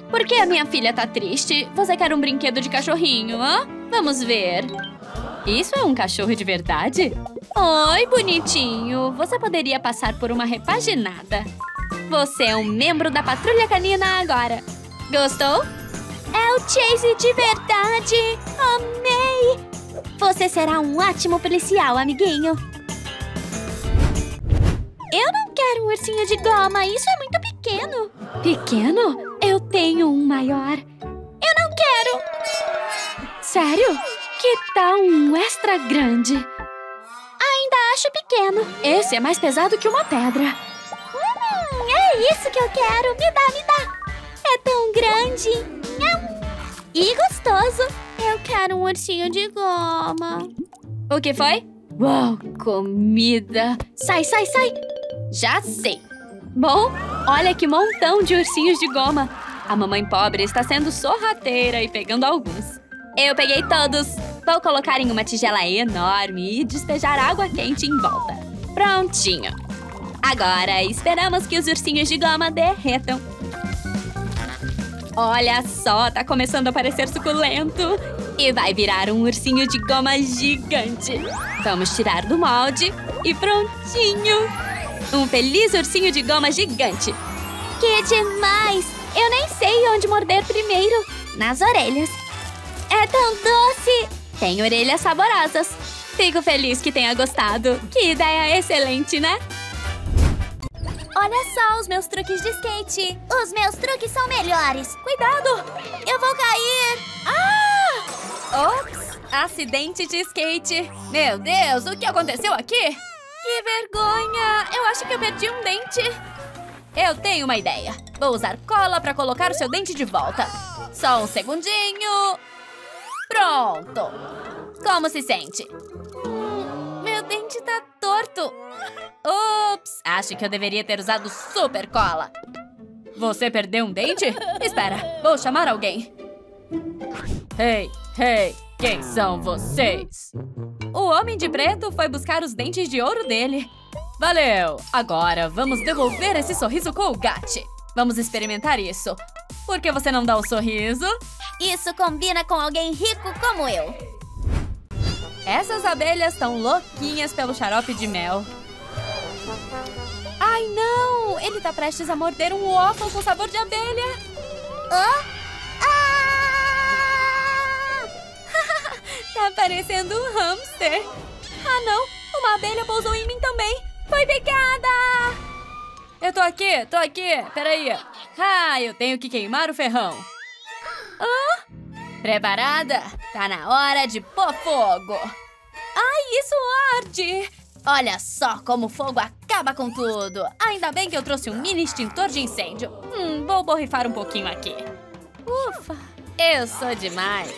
Por que a minha filha tá triste? Você quer um brinquedo de cachorrinho, hã? Vamos ver. Isso é um cachorro de verdade? Oi, bonitinho! Você poderia passar por uma repaginada. Você é um membro da Patrulha Canina agora. Gostou? É o Chase de verdade! Amei! Você será um ótimo policial, amiguinho. Eu não quero um ursinho de goma. Isso é muito pequeno. Pequeno? Eu tenho um maior. Eu não quero! Sério? Que tal um extra grande? Ainda acho pequeno. Esse é mais pesado que uma pedra. É isso que eu quero. Me dá, me dá. É tão grande. E gostoso. Eu quero um ursinho de goma. O que foi? Uau, comida. Sai, sai, sai. Já sei. Bom, olha que montão de ursinhos de goma. A mamãe pobre está sendo sorrateira e pegando alguns. Eu peguei todos. Vou colocar em uma tigela enorme e despejar água quente em volta. Prontinho! Agora, esperamos que os ursinhos de goma derretam. Olha só, tá começando a parecer suculento. E vai virar um ursinho de goma gigante. Vamos tirar do molde e prontinho! Um feliz ursinho de goma gigante. Que demais! Eu nem sei onde morder primeiro. Nas orelhas. É tão doce! Tem orelhas saborosas. Fico feliz que tenha gostado. Que ideia excelente, né? Olha só os meus truques de skate. Os meus truques são melhores. Cuidado! Eu vou cair! Ah! Ops! Acidente de skate. Meu Deus, o que aconteceu aqui? Que vergonha! Eu acho que eu perdi um dente. Eu tenho uma ideia. Vou usar cola para colocar o seu dente de volta. Só um segundinho. Pronto! Como se sente? Meu dente tá torto. Ups! Acho que eu deveria ter usado super cola. Você perdeu um dente? Espera, vou chamar alguém. Hey, hey, quem são vocês? O homem de preto foi buscar os dentes de ouro dele. Valeu! Agora vamos devolver esse sorriso com o Colgate. Vamos experimentar isso. Por que você não dá um sorriso? Isso combina com alguém rico como eu. Essas abelhas estão louquinhas pelo xarope de mel. Ai, não! ele tá prestes a morder um waffle com sabor de abelha. Ah? Ah! Tá parecendo um hamster. Ah, não. Uma abelha pousou em mim também. Foi picada! Eu tô aqui, Peraí. Ah, eu tenho que queimar o ferrão. Ah? Preparada? Tá na hora de pôr fogo. Ai, isso arde! Olha só como o fogo acaba com tudo. Ainda bem que eu trouxe um mini extintor de incêndio. Vou borrifar um pouquinho aqui. Ufa, eu sou demais.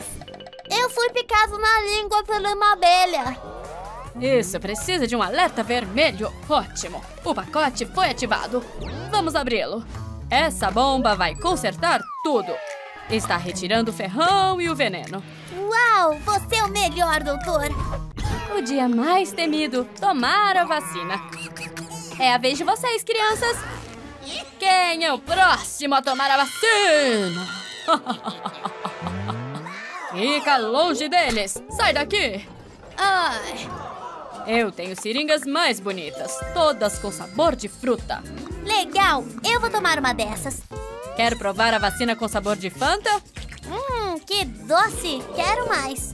Eu fui picado na língua pela uma abelha. Isso, precisa de um alerta vermelho. Ótimo, o pacote foi ativado. Vamos abri-lo. Essa bomba vai consertar tudo. Está retirando o ferrão e o veneno. Uau, você é o melhor, doutor. O dia mais temido, tomar a vacina. É a vez de vocês, crianças. Quem é o próximo a tomar a vacina? Fica longe deles. Sai daqui. Ai. Eu tenho seringas mais bonitas, todas com sabor de fruta. Legal, eu vou tomar uma dessas. Quer provar a vacina com sabor de Fanta? Que doce. Quero mais.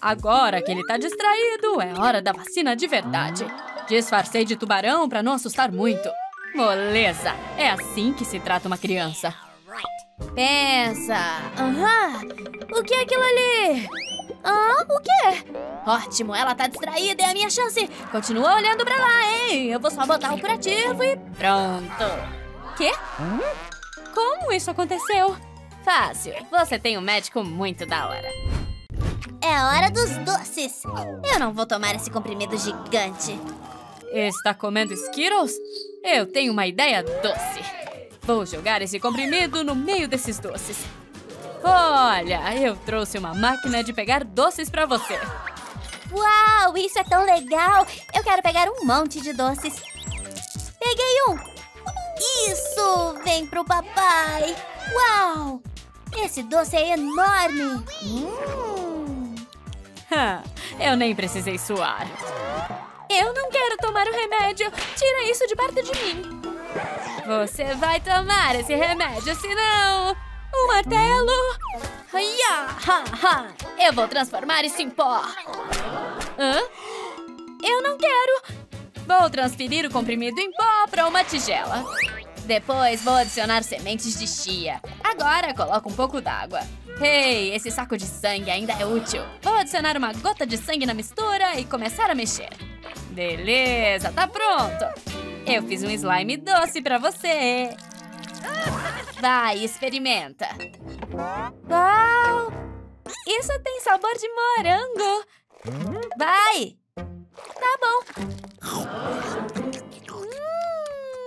Agora que ele tá distraído, é hora da vacina de verdade. Disfarcei de tubarão pra não assustar muito. Moleza! É assim que se trata uma criança. Pensa. O que é aquilo ali? Ah, o quê? Ótimo, ela tá distraída, é a minha chance. Continua olhando pra lá, hein? Eu vou só botar o curativo e pronto. Quê? Como isso aconteceu? Fácil, você tem um médico muito da hora. É a hora dos doces. Eu não vou tomar esse comprimido gigante. Está comendo Skittles? Eu tenho uma ideia doce. Vou jogar esse comprimido no meio desses doces. Olha, eu trouxe uma máquina de pegar doces pra você. Uau, isso é tão legal. Eu quero pegar um monte de doces. Peguei um. Isso, vem pro papai. Uau, esse doce é enorme. Eu nem precisei suar. Eu não quero tomar o remédio. Tira isso de perto de mim. Você vai tomar esse remédio, senão... Um martelo. Eu vou transformar isso em pó. Hã? Eu não quero. Vou transferir o comprimido em pó para uma tigela. Depois vou adicionar sementes de chia. Agora coloco um pouco d'água. Ei, esse saco de sangue ainda é útil. Vou adicionar uma gota de sangue na mistura e começar a mexer. Beleza, tá pronto. Eu fiz um slime doce pra você. Vai, experimenta. Uau! Isso tem sabor de morango. Vai! Tá bom.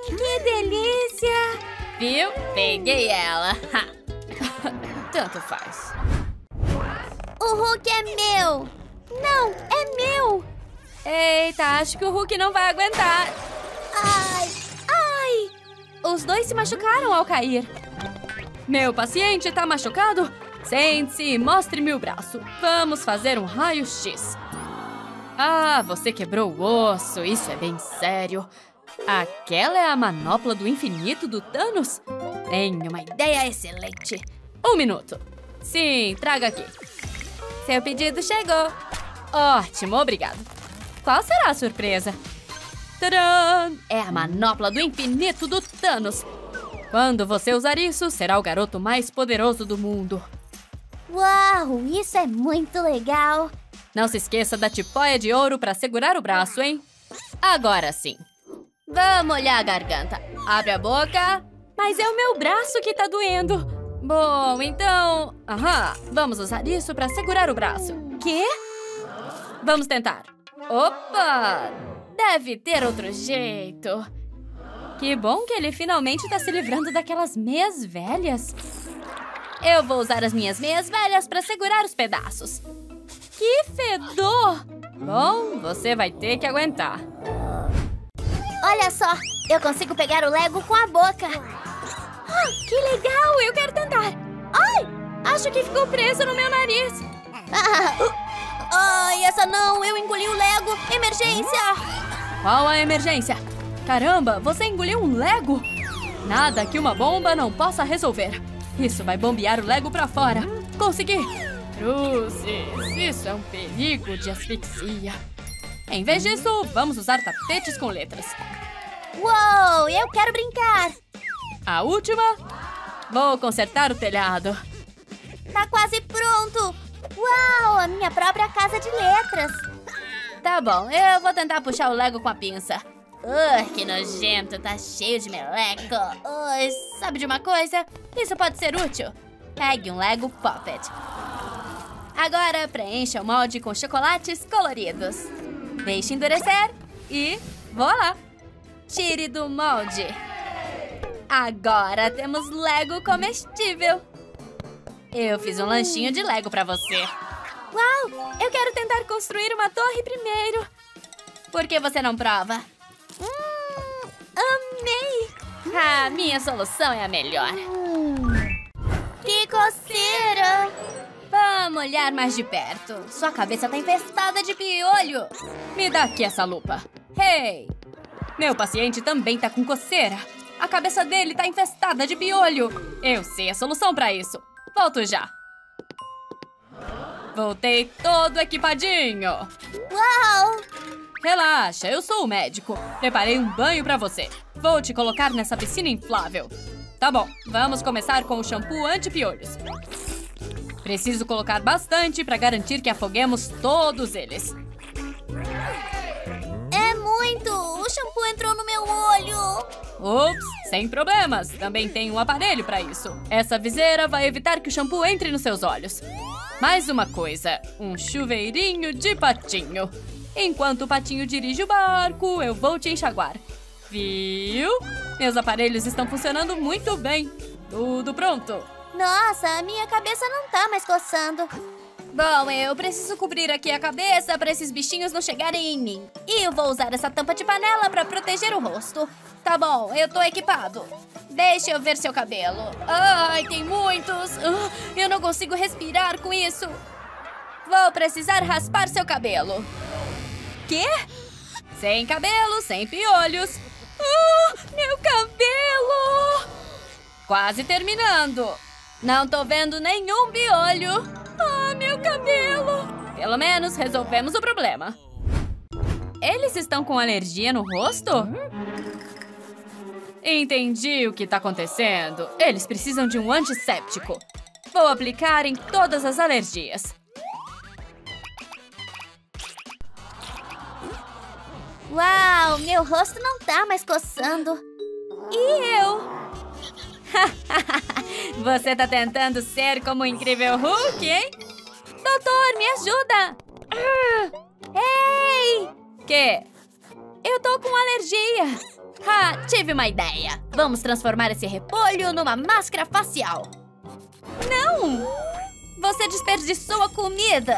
Que delícia! Viu? Peguei ela. Tanto faz. O Hulk é meu! Não, é meu! Eita, acho que o Hulk não vai aguentar. Ai, ai! Os dois se machucaram ao cair. Meu paciente tá machucado? Sente-se e mostre-me o braço. Vamos fazer um raio-x. Ah, você quebrou o osso. Isso é bem sério. Aquela é a manopla do infinito do Thanos? Tenho uma ideia excelente. 1 minuto. Sim, traga aqui. Seu pedido chegou. Ótimo, obrigado. Qual será a surpresa? Tcharam! É a manopla do infinito do Thanos. Quando você usar isso, será o garoto mais poderoso do mundo. Uau, isso é muito legal. Não se esqueça da tipóia de ouro para segurar o braço, hein? Agora sim. Vamos olhar a garganta. Abre a boca. Mas é o meu braço que tá doendo. Bom, então... vamos usar isso pra segurar o braço. Quê? Vamos tentar. Opa! Deve ter outro jeito. Que bom que ele finalmente tá se livrando daquelas meias velhas. Eu vou usar as minhas meias velhas pra segurar os pedaços. Que fedor! Bom, você vai ter que aguentar. Olha só! Eu consigo pegar o Lego com a boca. Ah, que legal! Eu quero tentar! Ai! Acho que ficou preso no meu nariz! Ai, essa não! Eu engoli o Lego! Emergência! Qual a emergência? Caramba, você engoliu um Lego? Nada que uma bomba não possa resolver. Isso vai bombear o Lego pra fora. Consegui! Cruzes, isso é um perigo de asfixia. Em vez disso, vamos usar tapetes com letras. Uou, eu quero brincar! A última? Vou consertar o telhado. Tá quase pronto! Uau, a minha própria casa de letras! Tá bom, eu vou tentar puxar o Lego com a pinça. Que nojento, tá cheio de meleco. Sabe de uma coisa? Isso pode ser útil. Pegue um Lego Poppet. Agora preencha o molde com chocolates coloridos. Deixe endurecer e voilá! Tire do molde. Agora temos Lego comestível. Eu fiz um lanchinho de Lego pra você. Uau! Eu quero tentar construir uma torre primeiro. Por que você não prova? Amei! A minha solução é a melhor. Que coceira! Vamos olhar mais de perto. Sua cabeça tá infestada de piolho. Me dá aqui essa lupa. Hey! Meu paciente também tá com coceira. A cabeça dele tá infestada de piolho. Eu sei a solução pra isso. Volto já. Voltei todo equipadinho. Uau! Relaxa, eu sou o médico. Preparei um banho pra você. Vou te colocar nessa piscina inflável. Tá bom, vamos começar com o shampoo anti-piolhos. Preciso colocar bastante para garantir que afoguemos todos eles. É muito! O shampoo entrou no meu olho! Ups, sem problemas. Também tem um aparelho para isso. Essa viseira vai evitar que o shampoo entre nos seus olhos. Mais uma coisa. Um chuveirinho de patinho. Enquanto o patinho dirige o barco, eu vou te enxaguar. Viu? Meus aparelhos estão funcionando muito bem. Tudo pronto! Nossa, a minha cabeça não tá mais coçando. Bom, eu preciso cobrir aqui a cabeça para esses bichinhos não chegarem em mim. E eu vou usar essa tampa de panela para proteger o rosto. Tá bom, eu tô equipado. Deixa eu ver seu cabelo. Ai, tem muitos. Eu não consigo respirar com isso. Vou precisar raspar seu cabelo. Quê? Sem cabelo, sem piolhos. Meu cabelo! Quase terminando. Não tô vendo nenhum piolho. Meu cabelo! Pelo menos resolvemos o problema. Eles estão com alergia no rosto? Entendi o que tá acontecendo. Eles precisam de um antisséptico. Vou aplicar em todas as alergias. Uau! Meu rosto não tá mais coçando. E eu? Você tá tentando ser como o Incrível Hulk, hein? Doutor, me ajuda! Ei! Quê? Eu tô com alergia. Tive uma ideia. Vamos transformar esse repolho numa máscara facial. Não! Você desperdiçou a comida.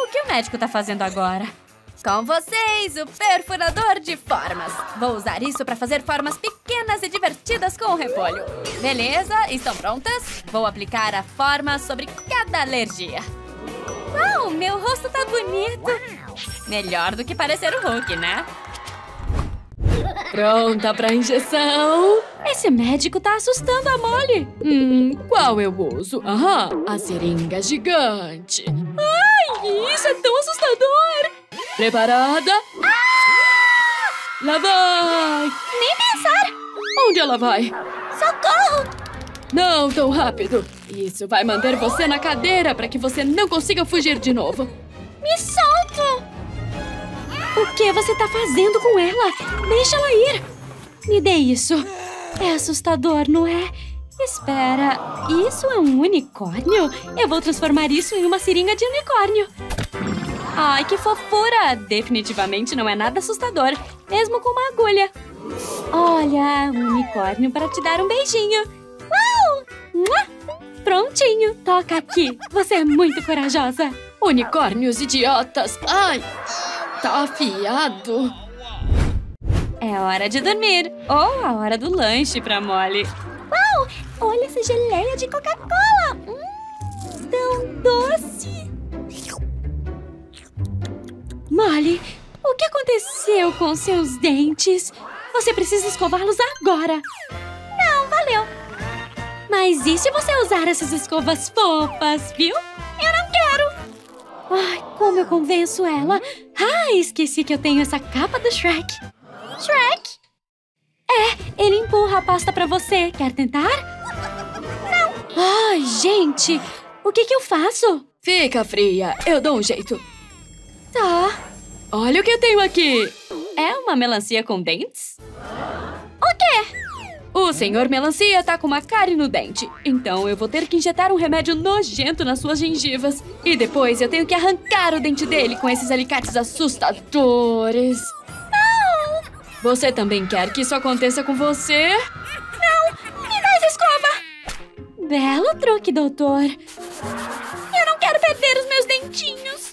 O que o médico tá fazendo agora? Com vocês, o perfurador de formas. Vou usar isso para fazer formas pequenas e divertidas com o repolho. Beleza, estão prontas? Vou aplicar a forma sobre cada alergia. Uau, meu rosto tá bonito. Melhor do que parecer o Hulk, né? Pronta pra injeção? Esse médico tá assustando a Molly. Qual eu uso? A seringa gigante. Ai, isso é tão assustador. Preparada? Lá vai! Nem pensar! Onde ela vai? Socorro! Não tão rápido! Isso vai manter você na cadeira para que você não consiga fugir de novo. Me solta! O que você tá fazendo com ela? Deixa ela ir! Me dê isso. É assustador, não é? Espera, isso é um unicórnio? Eu vou transformar isso em uma seringa de unicórnio. Ai, que fofura! Definitivamente não é nada assustador, mesmo com uma agulha. Olha, um unicórnio para te dar um beijinho. Uau! Prontinho, toca aqui. Você é muito corajosa. Unicórnios idiotas. Ai, tá afiado. É hora de dormir. Ou a hora do lanche pra Molly. Uau! Olha essa geleia de Coca-Cola. Tão doce. Molly, o que aconteceu com seus dentes? Você precisa escová-los agora. Não, valeu. Mas e se você usar essas escovas fofas, viu? Eu não quero. Ai, como eu convenço ela? Ah, esqueci que eu tenho essa capa do Shrek. Shrek? É, ele empurra a pasta pra você. Quer tentar? Não. Ai, gente, o que eu faço? Fica fria, eu dou um jeito. Tá. Olha o que eu tenho aqui. É uma melancia com dentes? O quê? O senhor melancia tá com uma cárie no dente. Então eu vou ter que injetar um remédio nojento nas suas gengivas. E depois eu tenho que arrancar o dente dele com esses alicates assustadores. Não! Você também quer que isso aconteça com você? Não! Me dá essa escova! Belo truque, doutor. Eu não quero perder os meus dentinhos.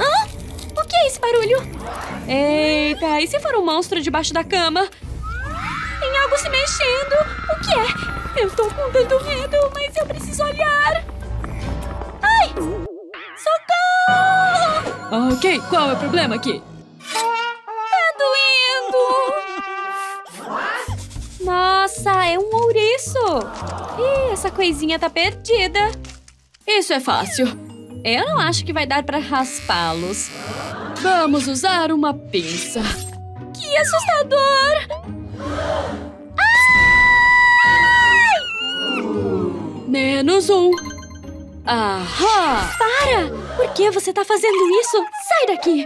Hã? O que é esse barulho? Eita, e se for um monstro debaixo da cama? Tem algo se mexendo. O que é? Eu tô com tanto medo, mas eu preciso olhar. Ai! Socorro! Ok, qual é o problema aqui? Tá doendo! Nossa, é um ouriço! Ih, essa coisinha tá perdida. Isso é fácil. Eu não acho que vai dar pra raspá-los. Vamos usar uma pinça. Que assustador! Ai! Menos um. Ahá! Para! Por que você tá fazendo isso? Sai daqui!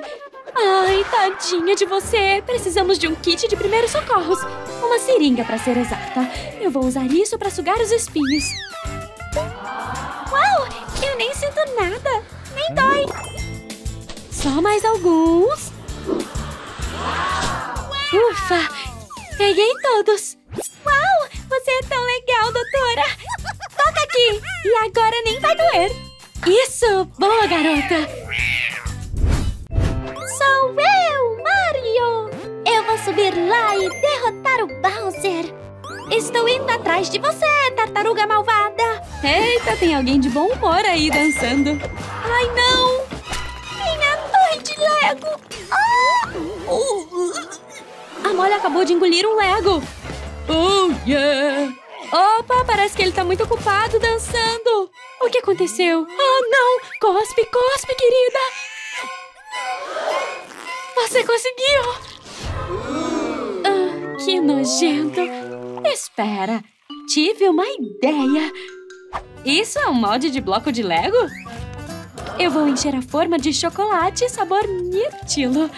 Ai, tadinha de você! Precisamos de um kit de primeiros socorros. Uma seringa, pra ser exata. Eu vou usar isso pra sugar os espinhos. Uau! Eu nem sinto nada. Nem dói. Só mais alguns. Ufa! Peguei todos. Uau! Você é tão legal, doutora. Toca aqui. E agora nem vai doer. Isso! Boa, garota. Sou eu, Mario. Eu vou subir lá e derrotar o Bowser. Estou indo atrás de você, tartaruga malvada. Eita, tem alguém de bom humor aí dançando. Ai, não! Minha torre de Lego! Ah! A Molly acabou de engolir um Lego. Oh, yeah! Opa, parece que ele tá muito ocupado dançando. O que aconteceu? Oh, não! Cospe, cospe, querida! Você conseguiu! Ah, que nojento! Espera, tive uma ideia. Isso é um molde de bloco de Lego? Eu vou encher a forma de chocolate sabor mirtilo.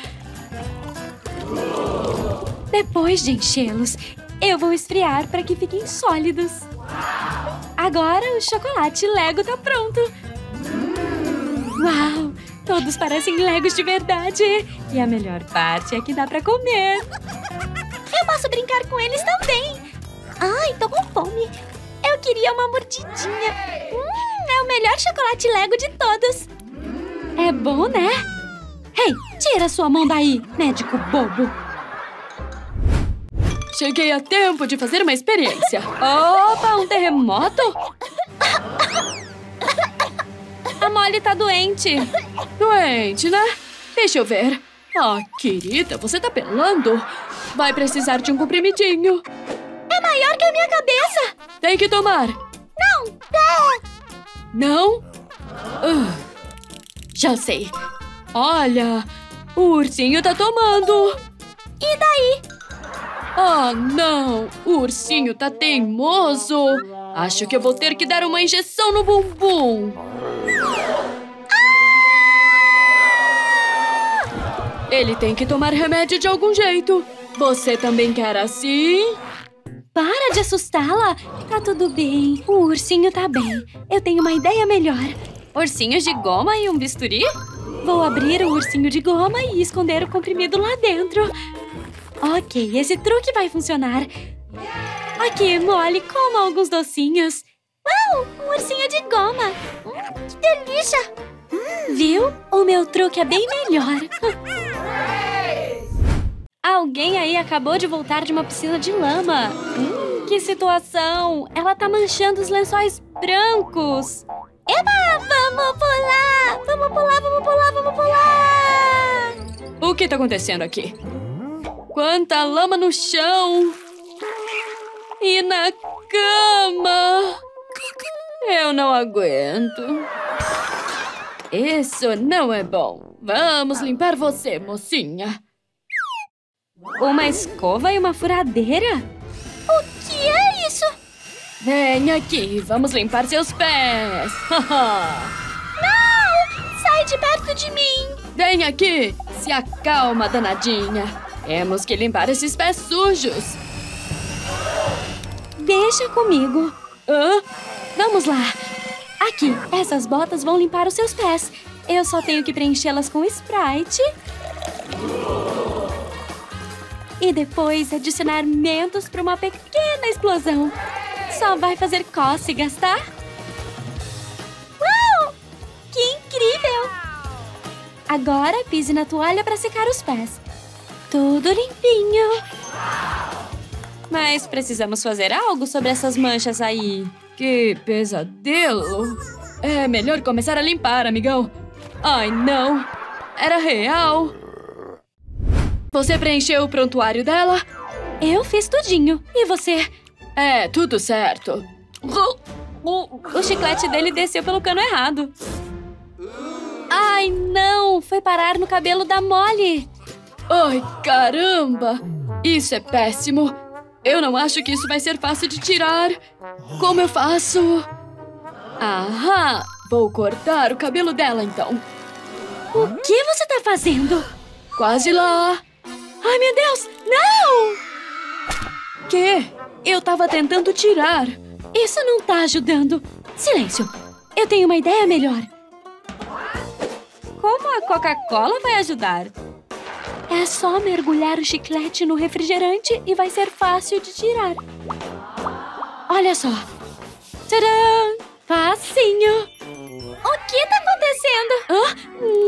Depois de enchê-los, eu vou esfriar para que fiquem sólidos. Agora o chocolate Lego tá pronto. Uau, todos parecem Legos de verdade. E a melhor parte é que dá para comer. Eu posso brincar com eles também. Ai, tô com fome. Eu queria uma mordidinha. É o melhor chocolate Lego de todos. É bom, né? Ei, tira sua mão daí, médico bobo. Cheguei a tempo de fazer uma experiência. Opa, um terremoto? A Molly tá doente. Doente, né? Deixa eu ver. Ah, querida, você tá pelando? Vai precisar de um comprimidinho. É maior que a minha cabeça! Tem que tomar! Não! Não? Já sei. Olha, o ursinho tá tomando. E daí? Oh, não! O ursinho tá teimoso. Acho que eu vou ter que dar uma injeção no bumbum. Ah! Ele tem que tomar remédio de algum jeito. Você também quer assim? Para de assustá-la! Tá tudo bem. O ursinho tá bem. Eu tenho uma ideia melhor. Ursinhos de goma e um bisturi? Vou abrir o ursinho de goma e esconder o comprimido lá dentro. Ok, esse truque vai funcionar. Aqui, Molly, coma alguns docinhos. Uau, um ursinho de goma. Que delícia! Viu? O meu truque é bem melhor. Alguém aí acabou de voltar de uma piscina de lama. Que situação! Ela tá manchando os lençóis brancos. Eba! Vamos pular! Vamos pular, vamos pular, vamos pular! O que tá acontecendo aqui? Quanta lama no chão! E na cama! Eu não aguento. Isso não é bom. Vamos limpar você, mocinha. Uma escova e uma furadeira? O que é isso? Vem aqui, vamos limpar seus pés. Não! Sai de perto de mim. Vem aqui, se acalma, danadinha. Temos que limpar esses pés sujos. Deixa comigo. Hã? Vamos lá. Aqui, essas botas vão limpar os seus pés. Eu só tenho que preenchê-las com Sprite. E depois adicionar mentos para uma pequena explosão. Só vai fazer cócegas, tá? Uau! Que incrível! Agora pise na toalha para secar os pés. Tudo limpinho. Mas precisamos fazer algo sobre essas manchas aí. Que pesadelo! É melhor começar a limpar, amigão. Ai, não! Era real! Você preencheu o prontuário dela? Eu fiz tudinho. E você? É, tudo certo. O chiclete dele desceu pelo cano errado. Ai, não! Foi parar no cabelo da Molly. Ai, caramba! Isso é péssimo. Eu não acho que isso vai ser fácil de tirar. Como eu faço? Ahá! Vou cortar o cabelo dela, então. O que você tá fazendo? Quase lá. Ai, meu Deus! Não! Quê? Eu tava tentando tirar. Isso não tá ajudando. Silêncio. Eu tenho uma ideia melhor. Como a Coca-Cola vai ajudar? É só mergulhar o chiclete no refrigerante e vai ser fácil de tirar. Olha só. Tcharam! Facinho. O que tá acontecendo? Ah,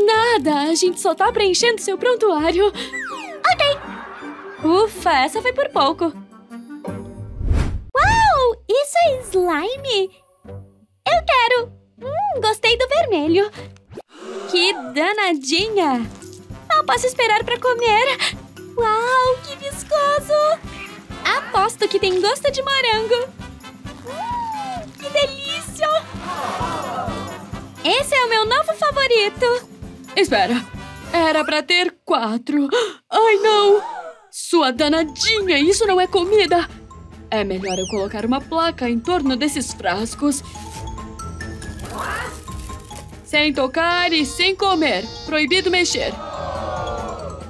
nada. A gente só tá preenchendo seu prontuário. Ok. Ufa, essa foi por pouco. Uau, isso é slime? Eu quero. Gostei do vermelho. Que danadinha. Não posso esperar pra comer. Uau, que viscoso. Aposto que tem gosto de morango. Que delícia! Esse é o meu novo favorito. Espera, era pra ter 4. Ai, não! Sua danadinha, isso não é comida. É melhor eu colocar uma placa em torno desses frascos. Sem tocar e sem comer. Proibido mexer.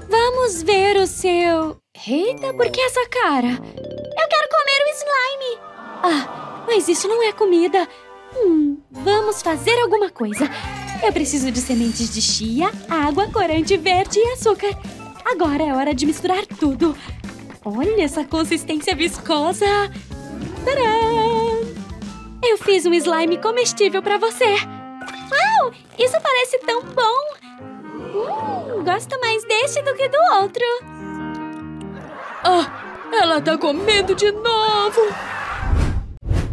Vamos ver o seu... Eita, por que essa cara? Eu quero comer o slime. Ah, mas isso não é comida. Vamos fazer alguma coisa. Eu preciso de sementes de chia, água, corante verde e açúcar. Agora é hora de misturar tudo. Olha essa consistência viscosa. Tcharam! Eu fiz um slime comestível pra você. Uau, isso parece tão bom. Gosto mais deste do que do outro. Ah, ela tá comendo de novo.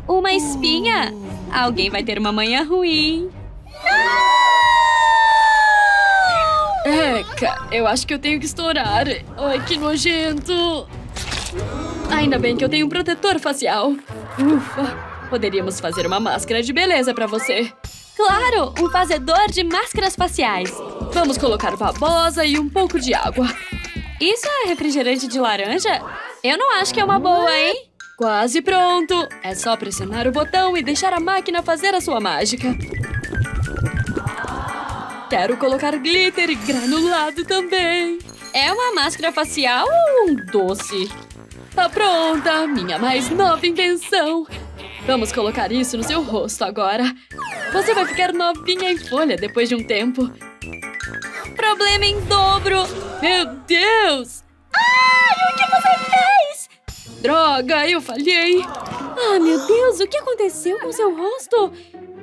Uma espinha? Alguém vai ter uma manhã ruim. Não! Eca, eu acho que eu tenho que estourar. Ai, que nojento. Ainda bem que eu tenho um protetor facial. Ufa, poderíamos fazer uma máscara de beleza pra você. Claro, um fazedor de máscaras faciais. Vamos colocar babosa e um pouco de água. Isso é refrigerante de laranja? Eu não acho que é uma boa, hein? Quase pronto. É só pressionar o botão e deixar a máquina fazer a sua mágica. Quero colocar glitter e granulado também. É uma máscara facial ou um doce? Tá pronta, minha mais nova invenção. Vamos colocar isso no seu rosto agora. Você vai ficar novinha em folha depois de um tempo. Problema em dobro. Meu Deus! Ai, o que você fez? Droga, eu falhei. Ah, meu Deus, o que aconteceu com seu rosto?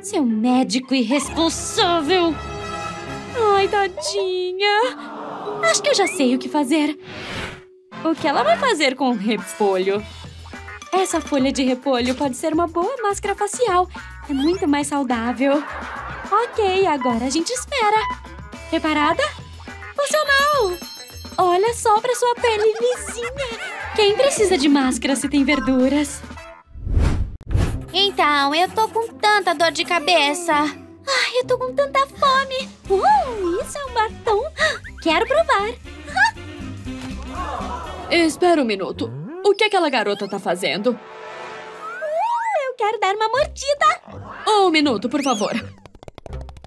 Seu médico irresponsável. Ai, tadinha. Acho que eu já sei o que fazer. O que ela vai fazer com o repolho? Essa folha de repolho pode ser uma boa máscara facial. É muito mais saudável. Ok, agora a gente espera. Preparada? Funcionou! Olha só pra sua pele lisinha. Quem precisa de máscara se tem verduras? Então, eu tô com tanta dor de cabeça. Ai, eu tô com tanta fome. Isso é um batom. Quero provar. Espera um minuto. O que aquela garota tá fazendo? Eu quero dar uma mordida. Um minuto, por favor.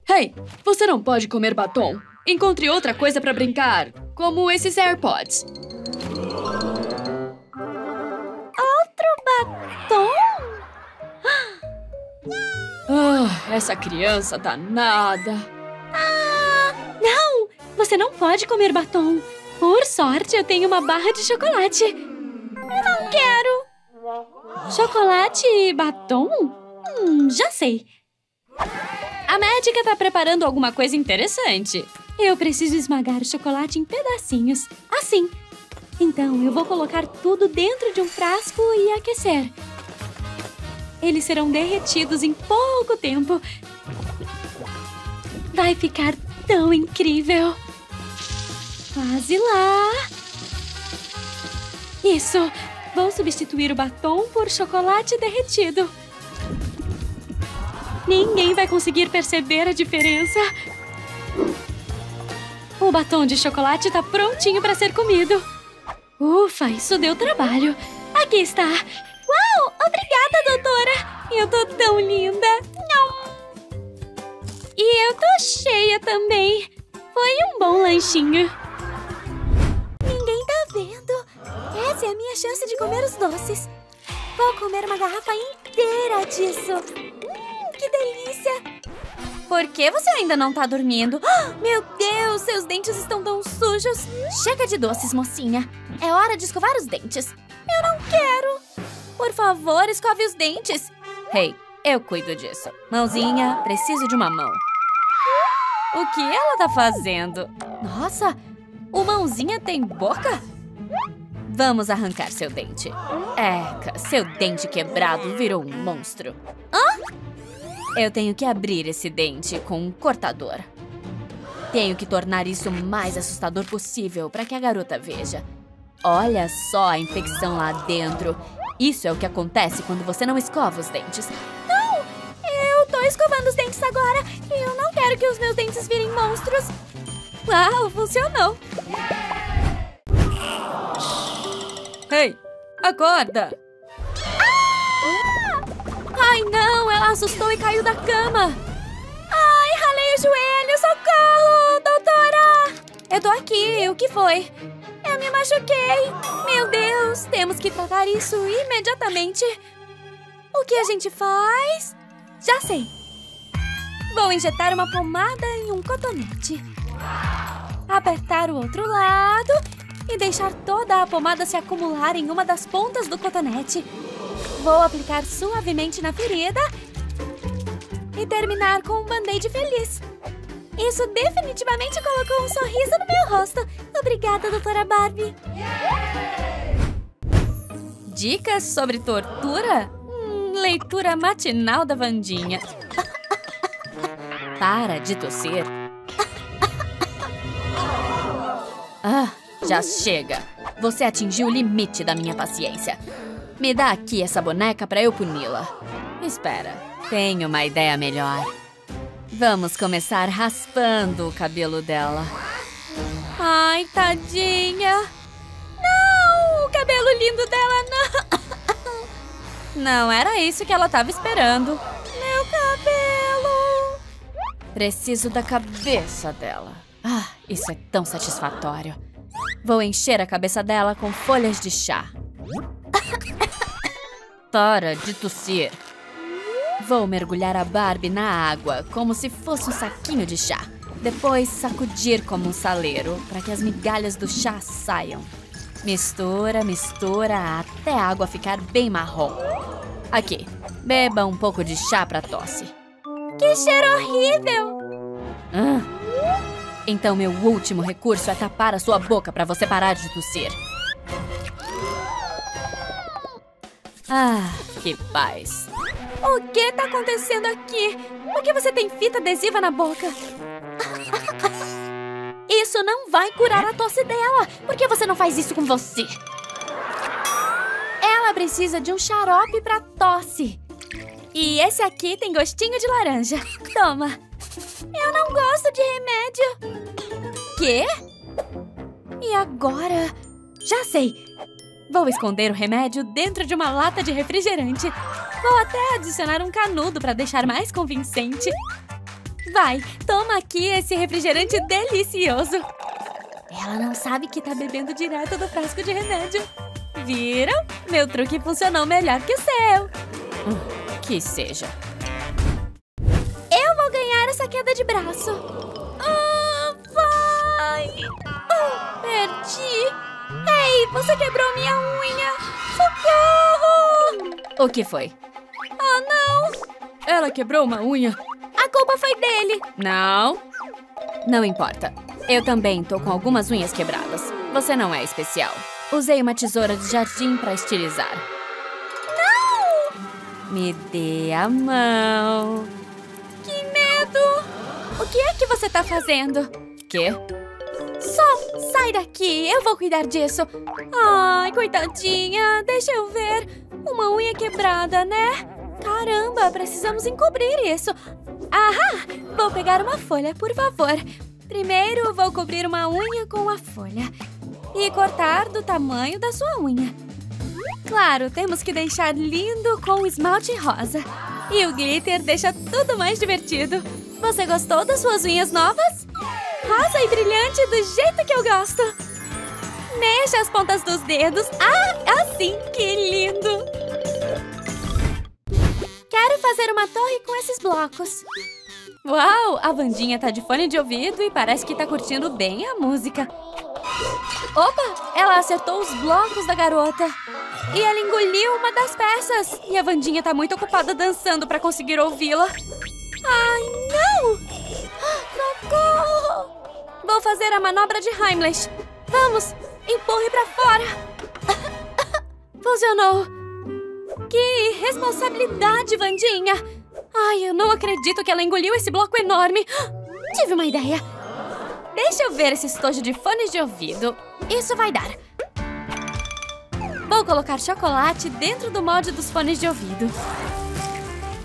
Hey, você não pode comer batom. Encontre outra coisa pra brincar. Como esses AirPods. Outro batom? Essa criança danada. Não! Você não pode comer batom. Por sorte, eu tenho uma barra de chocolate. Eu não quero. Chocolate e batom? Já sei. A médica tá preparando alguma coisa interessante. Eu preciso esmagar o chocolate em pedacinhos. Assim. Então, eu vou colocar tudo dentro de um frasco e aquecer. Eles serão derretidos em pouco tempo. Vai ficar tão incrível. Quase lá. Isso. Vou substituir o batom por chocolate derretido. Ninguém vai conseguir perceber a diferença. O batom de chocolate está prontinho para ser comido. Ufa, isso deu trabalho. Aqui está. Uau! Obrigada, doutora! Eu tô tão linda! Não. E eu tô cheia também! Foi um bom lanchinho! Ninguém tá vendo! Essa é a minha chance de comer os doces! Vou comer uma garrafa inteira disso! Que delícia! Por que você ainda não tá dormindo? Oh, meu Deus! Seus dentes estão tão sujos! Chega de doces, mocinha! É hora de escovar os dentes! Eu não quero! Por favor, escove os dentes. Hey, eu cuido disso. Mãozinha, preciso de uma mão. O que ela tá fazendo? Nossa, o Mãozinha tem boca? Vamos arrancar seu dente. Eca, seu dente quebrado virou um monstro. Hã? Eu tenho que abrir esse dente com um cortador. Tenho que tornar isso o mais assustador possível para que a garota veja. Olha só a infecção lá dentro. Isso é o que acontece quando você não escova os dentes. Não! Eu tô escovando os dentes agora! Eu não quero que os meus dentes virem monstros! Uau, funcionou! Hey, acorda! Ai, não! Ela assustou e caiu da cama! Ai, ralei o joelho! Socorro, doutora! Eu tô aqui! O que foi? Eu me machuquei! Meu Deus! Temos que tratar isso imediatamente! O que a gente faz? Já sei! Vou injetar uma pomada em um cotonete. Apertar o outro lado e deixar toda a pomada se acumular em uma das pontas do cotonete. Vou aplicar suavemente na ferida e terminar com um band-aid feliz. Isso definitivamente colocou um sorriso no meu rosto. Obrigada, doutora Barbie. Dicas sobre tortura? Leitura matinal da Wandinha. Para de tossir. Já chega. Você atingiu o limite da minha paciência. Me dá aqui essa boneca para eu puni-la. Espera, tenho uma ideia melhor. Vamos começar raspando o cabelo dela. Ai, tadinha. Não, o cabelo lindo dela não. Não era isso que ela estava esperando. Meu cabelo. Preciso da cabeça dela. Isso é tão satisfatório. Vou encher a cabeça dela com folhas de chá. Para de tossir. Vou mergulhar a Barbie na água, como se fosse um saquinho de chá. Depois, sacudir como um saleiro, para que as migalhas do chá saiam. Mistura, mistura, até a água ficar bem marrom. Aqui, beba um pouco de chá para tosse. Que cheiro horrível! Então, meu último recurso é tapar a sua boca para você parar de tossir. Que paz! O que tá acontecendo aqui? Por que você tem fita adesiva na boca? Isso não vai curar a tosse dela. Por que você não faz isso com você? Ela precisa de um xarope pra tosse. E esse aqui tem gostinho de laranja. Toma. Eu não gosto de remédio. Quê? E agora? Já sei. Vou esconder o remédio dentro de uma lata de refrigerante. Vou até adicionar um canudo pra deixar mais convincente. Vai, toma aqui esse refrigerante delicioso. Ela não sabe que tá bebendo direto do frasco de remédio. Viram? Meu truque funcionou melhor que o seu. Que seja. Eu vou ganhar essa queda de braço. Vai! Perdi! Ei, você quebrou minha unha! Socorro! O que foi? Não! Ela quebrou uma unha. A culpa foi dele. Não. Não importa. Eu também tô com algumas unhas quebradas. Você não é especial. Usei uma tesoura de jardim pra estilizar. Não! Me dê a mão. Que medo! O que é que você tá fazendo? Quê? Só sai daqui, eu vou cuidar disso. Ai, coitadinha, deixa eu ver. Uma unha quebrada, né? Caramba, precisamos encobrir isso. Ahá, vou pegar uma folha, por favor. Primeiro vou cobrir uma unha com a folha e cortar do tamanho da sua unha. Claro, temos que deixar lindo com esmalte rosa. E o glitter deixa tudo mais divertido. Você gostou das suas unhas novas? Rosa e brilhante do jeito que eu gosto. Mexa as pontas dos dedos. Ah, assim, que lindo! Quero fazer uma torre com esses blocos. Uau, a Wandinha tá de fone de ouvido e parece que tá curtindo bem a música. Opa, ela acertou os blocos da garota. E ela engoliu uma das peças. E a Wandinha tá muito ocupada dançando pra conseguir ouvi-la. Ai, não! Socorro! Vou fazer a manobra de Heimlich. Vamos! Empurre pra fora! Funcionou! Que responsabilidade, Wandinha! Ai, eu não acredito que ela engoliu esse bloco enorme! Tive uma ideia! Deixa eu ver esse estojo de fones de ouvido. Isso vai dar! Vou colocar chocolate dentro do molde dos fones de ouvido.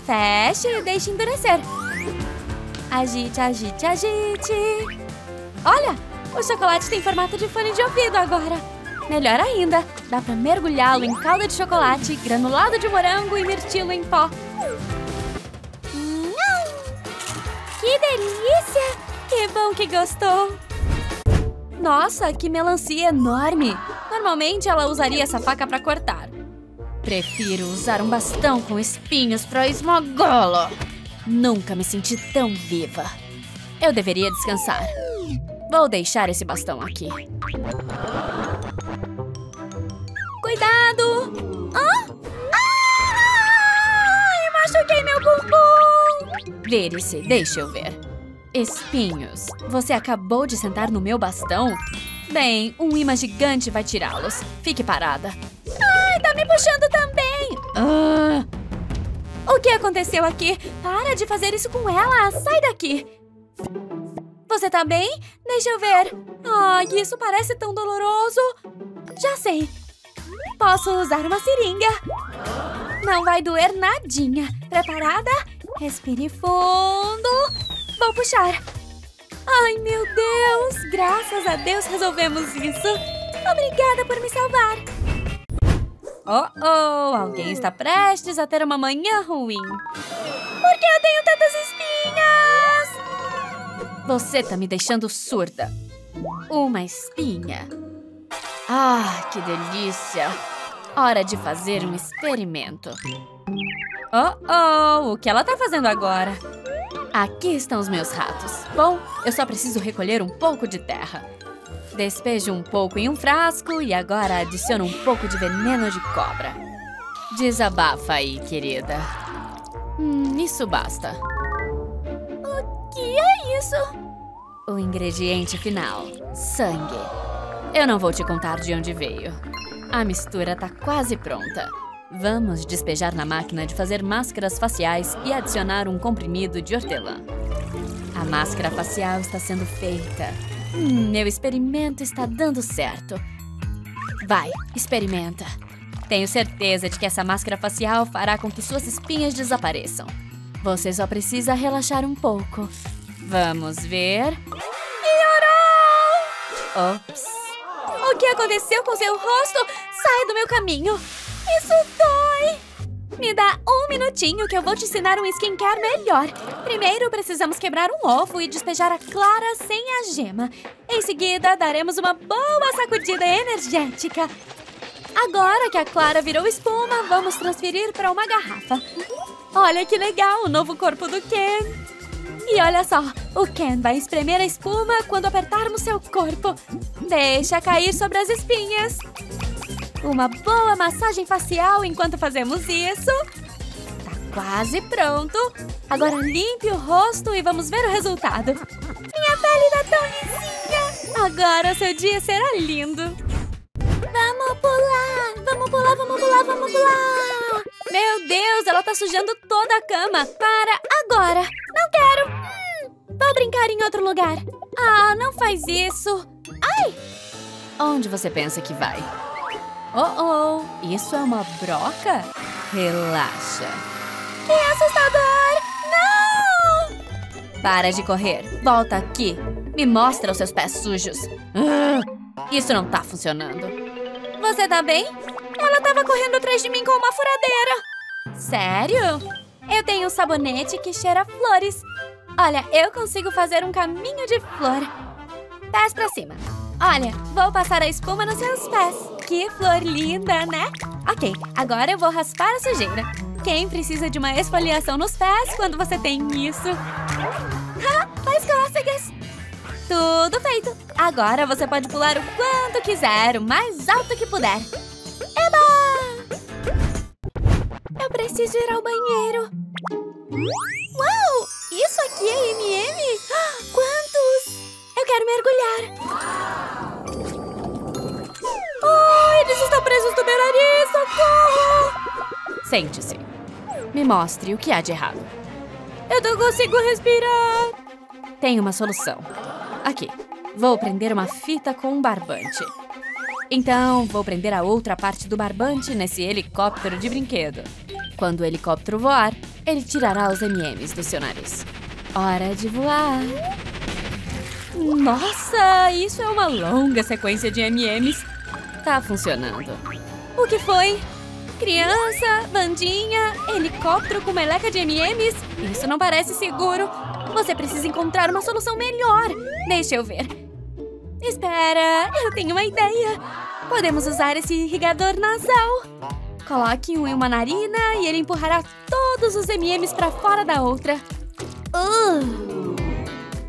Feche e deixe endurecer. Agite, agite, agite. Olha, o chocolate tem formato de fone de ouvido agora. Melhor ainda, dá pra mergulhá-lo em calda de chocolate, granulado de morango e mirtilo em pó. Que delícia! Que bom que gostou! Nossa, que melancia enorme! Normalmente ela usaria essa faca pra cortar. Prefiro usar um bastão com espinhos pra esmagá-lo. Nunca me senti tão viva. Eu deveria descansar. Vou deixar esse bastão aqui. Cuidado! Hã? Ai, machuquei meu bumbum! Vire-se, deixa eu ver. Espinhos, você acabou de sentar no meu bastão? Bem, um imã gigante vai tirá-los. Fique parada. Ai, tá me puxando também! O que aconteceu aqui? Para de fazer isso com ela! Sai daqui! Você tá bem? Deixa eu ver. Ai, isso parece tão doloroso. Já sei. Posso usar uma seringa. Não vai doer nadinha. Preparada? Respire fundo. Vou puxar. Ai, meu Deus! Graças a Deus resolvemos isso. Obrigada por me salvar. Oh! Alguém está prestes a ter uma manhã ruim. Por que eu tenho tantas espinhas? Você tá me deixando surda. Uma espinha. Ah, que delícia. Hora de fazer um experimento. Oh! O que ela tá fazendo agora? Aqui estão os meus ratos. Bom, eu só preciso recolher um pouco de terra. Despejo um pouco em um frasco e agora adiciono um pouco de veneno de cobra. Desabafa aí, querida. Isso basta. O que é isso? O ingrediente final. Sangue. Eu não vou te contar de onde veio. A mistura tá quase pronta. Vamos despejar na máquina de fazer máscaras faciais e adicionar um comprimido de hortelã. A máscara facial está sendo feita. Meu experimento está dando certo. Vai, experimenta. Tenho certeza de que essa máscara facial fará com que suas espinhas desapareçam. Você só precisa relaxar um pouco. Vamos ver... Piorou! Ops! O que aconteceu com seu rosto? Sai do meu caminho! Isso dói! Me dá um minutinho que eu vou te ensinar um skincare melhor. Primeiro, precisamos quebrar um ovo e despejar a clara sem a gema. Em seguida, daremos uma boa sacudida energética. Agora que a clara virou espuma, vamos transferir para uma garrafa. Olha que legal o novo corpo do Ken! E olha só, o Ken vai espremer a espuma quando apertarmos seu corpo. Deixa cair sobre as espinhas. Uma boa massagem facial enquanto fazemos isso. Tá quase pronto. Agora limpe o rosto e vamos ver o resultado. Minha pele tá tão lisinha. Agora seu dia será lindo. Vamos pular! Vamos pular, vamos pular, vamos pular! Meu Deus, ela tá sujando toda a cama! Para agora! Não quero! Vou brincar em outro lugar! Ah, não faz isso! Ai! Onde você pensa que vai? Oh, oh! Isso é uma broca? Relaxa! Que assustador! Não! Para de correr! Volta aqui! Me mostra os seus pés sujos! Isso não tá funcionando! Você tá bem? Ela tava correndo atrás de mim com uma furadeira! Sério? Eu tenho um sabonete que cheira a flores. Olha, eu consigo fazer um caminho de flor. Pés pra cima. Olha, vou passar a espuma nos seus pés. Que flor linda, né? Ok, agora eu vou raspar a sujeira. Quem precisa de uma esfoliação nos pés quando você tem isso? Ha! Faz cócegas! Tudo feito! Agora você pode pular o quanto quiser, o mais alto que puder. Eba! Eu preciso ir ao banheiro. Uau! Isso aqui é M&M? Quantos? Eu quero mergulhar. Oh, eles estão presos no meu nariz! Socorro! Sente-se. Me mostre o que há de errado. Eu não consigo respirar. Tem uma solução. Aqui, vou prender uma fita com um barbante. Então, vou prender a outra parte do barbante nesse helicóptero de brinquedo. Quando o helicóptero voar, ele tirará os M&Ms do seu nariz. Hora de voar! Nossa, isso é uma longa sequência de M&Ms. Tá funcionando. O que foi? Criança, bandinha, helicóptero com meleca de M&Ms? Isso não parece seguro. Você precisa encontrar uma solução melhor. Deixa eu ver. Espera, eu tenho uma ideia. Podemos usar esse irrigador nasal. Coloque um em uma narina e ele empurrará todos os M&Ms para fora da outra.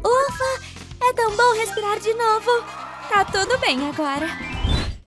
Ufa, é tão bom respirar de novo. Tá tudo bem agora.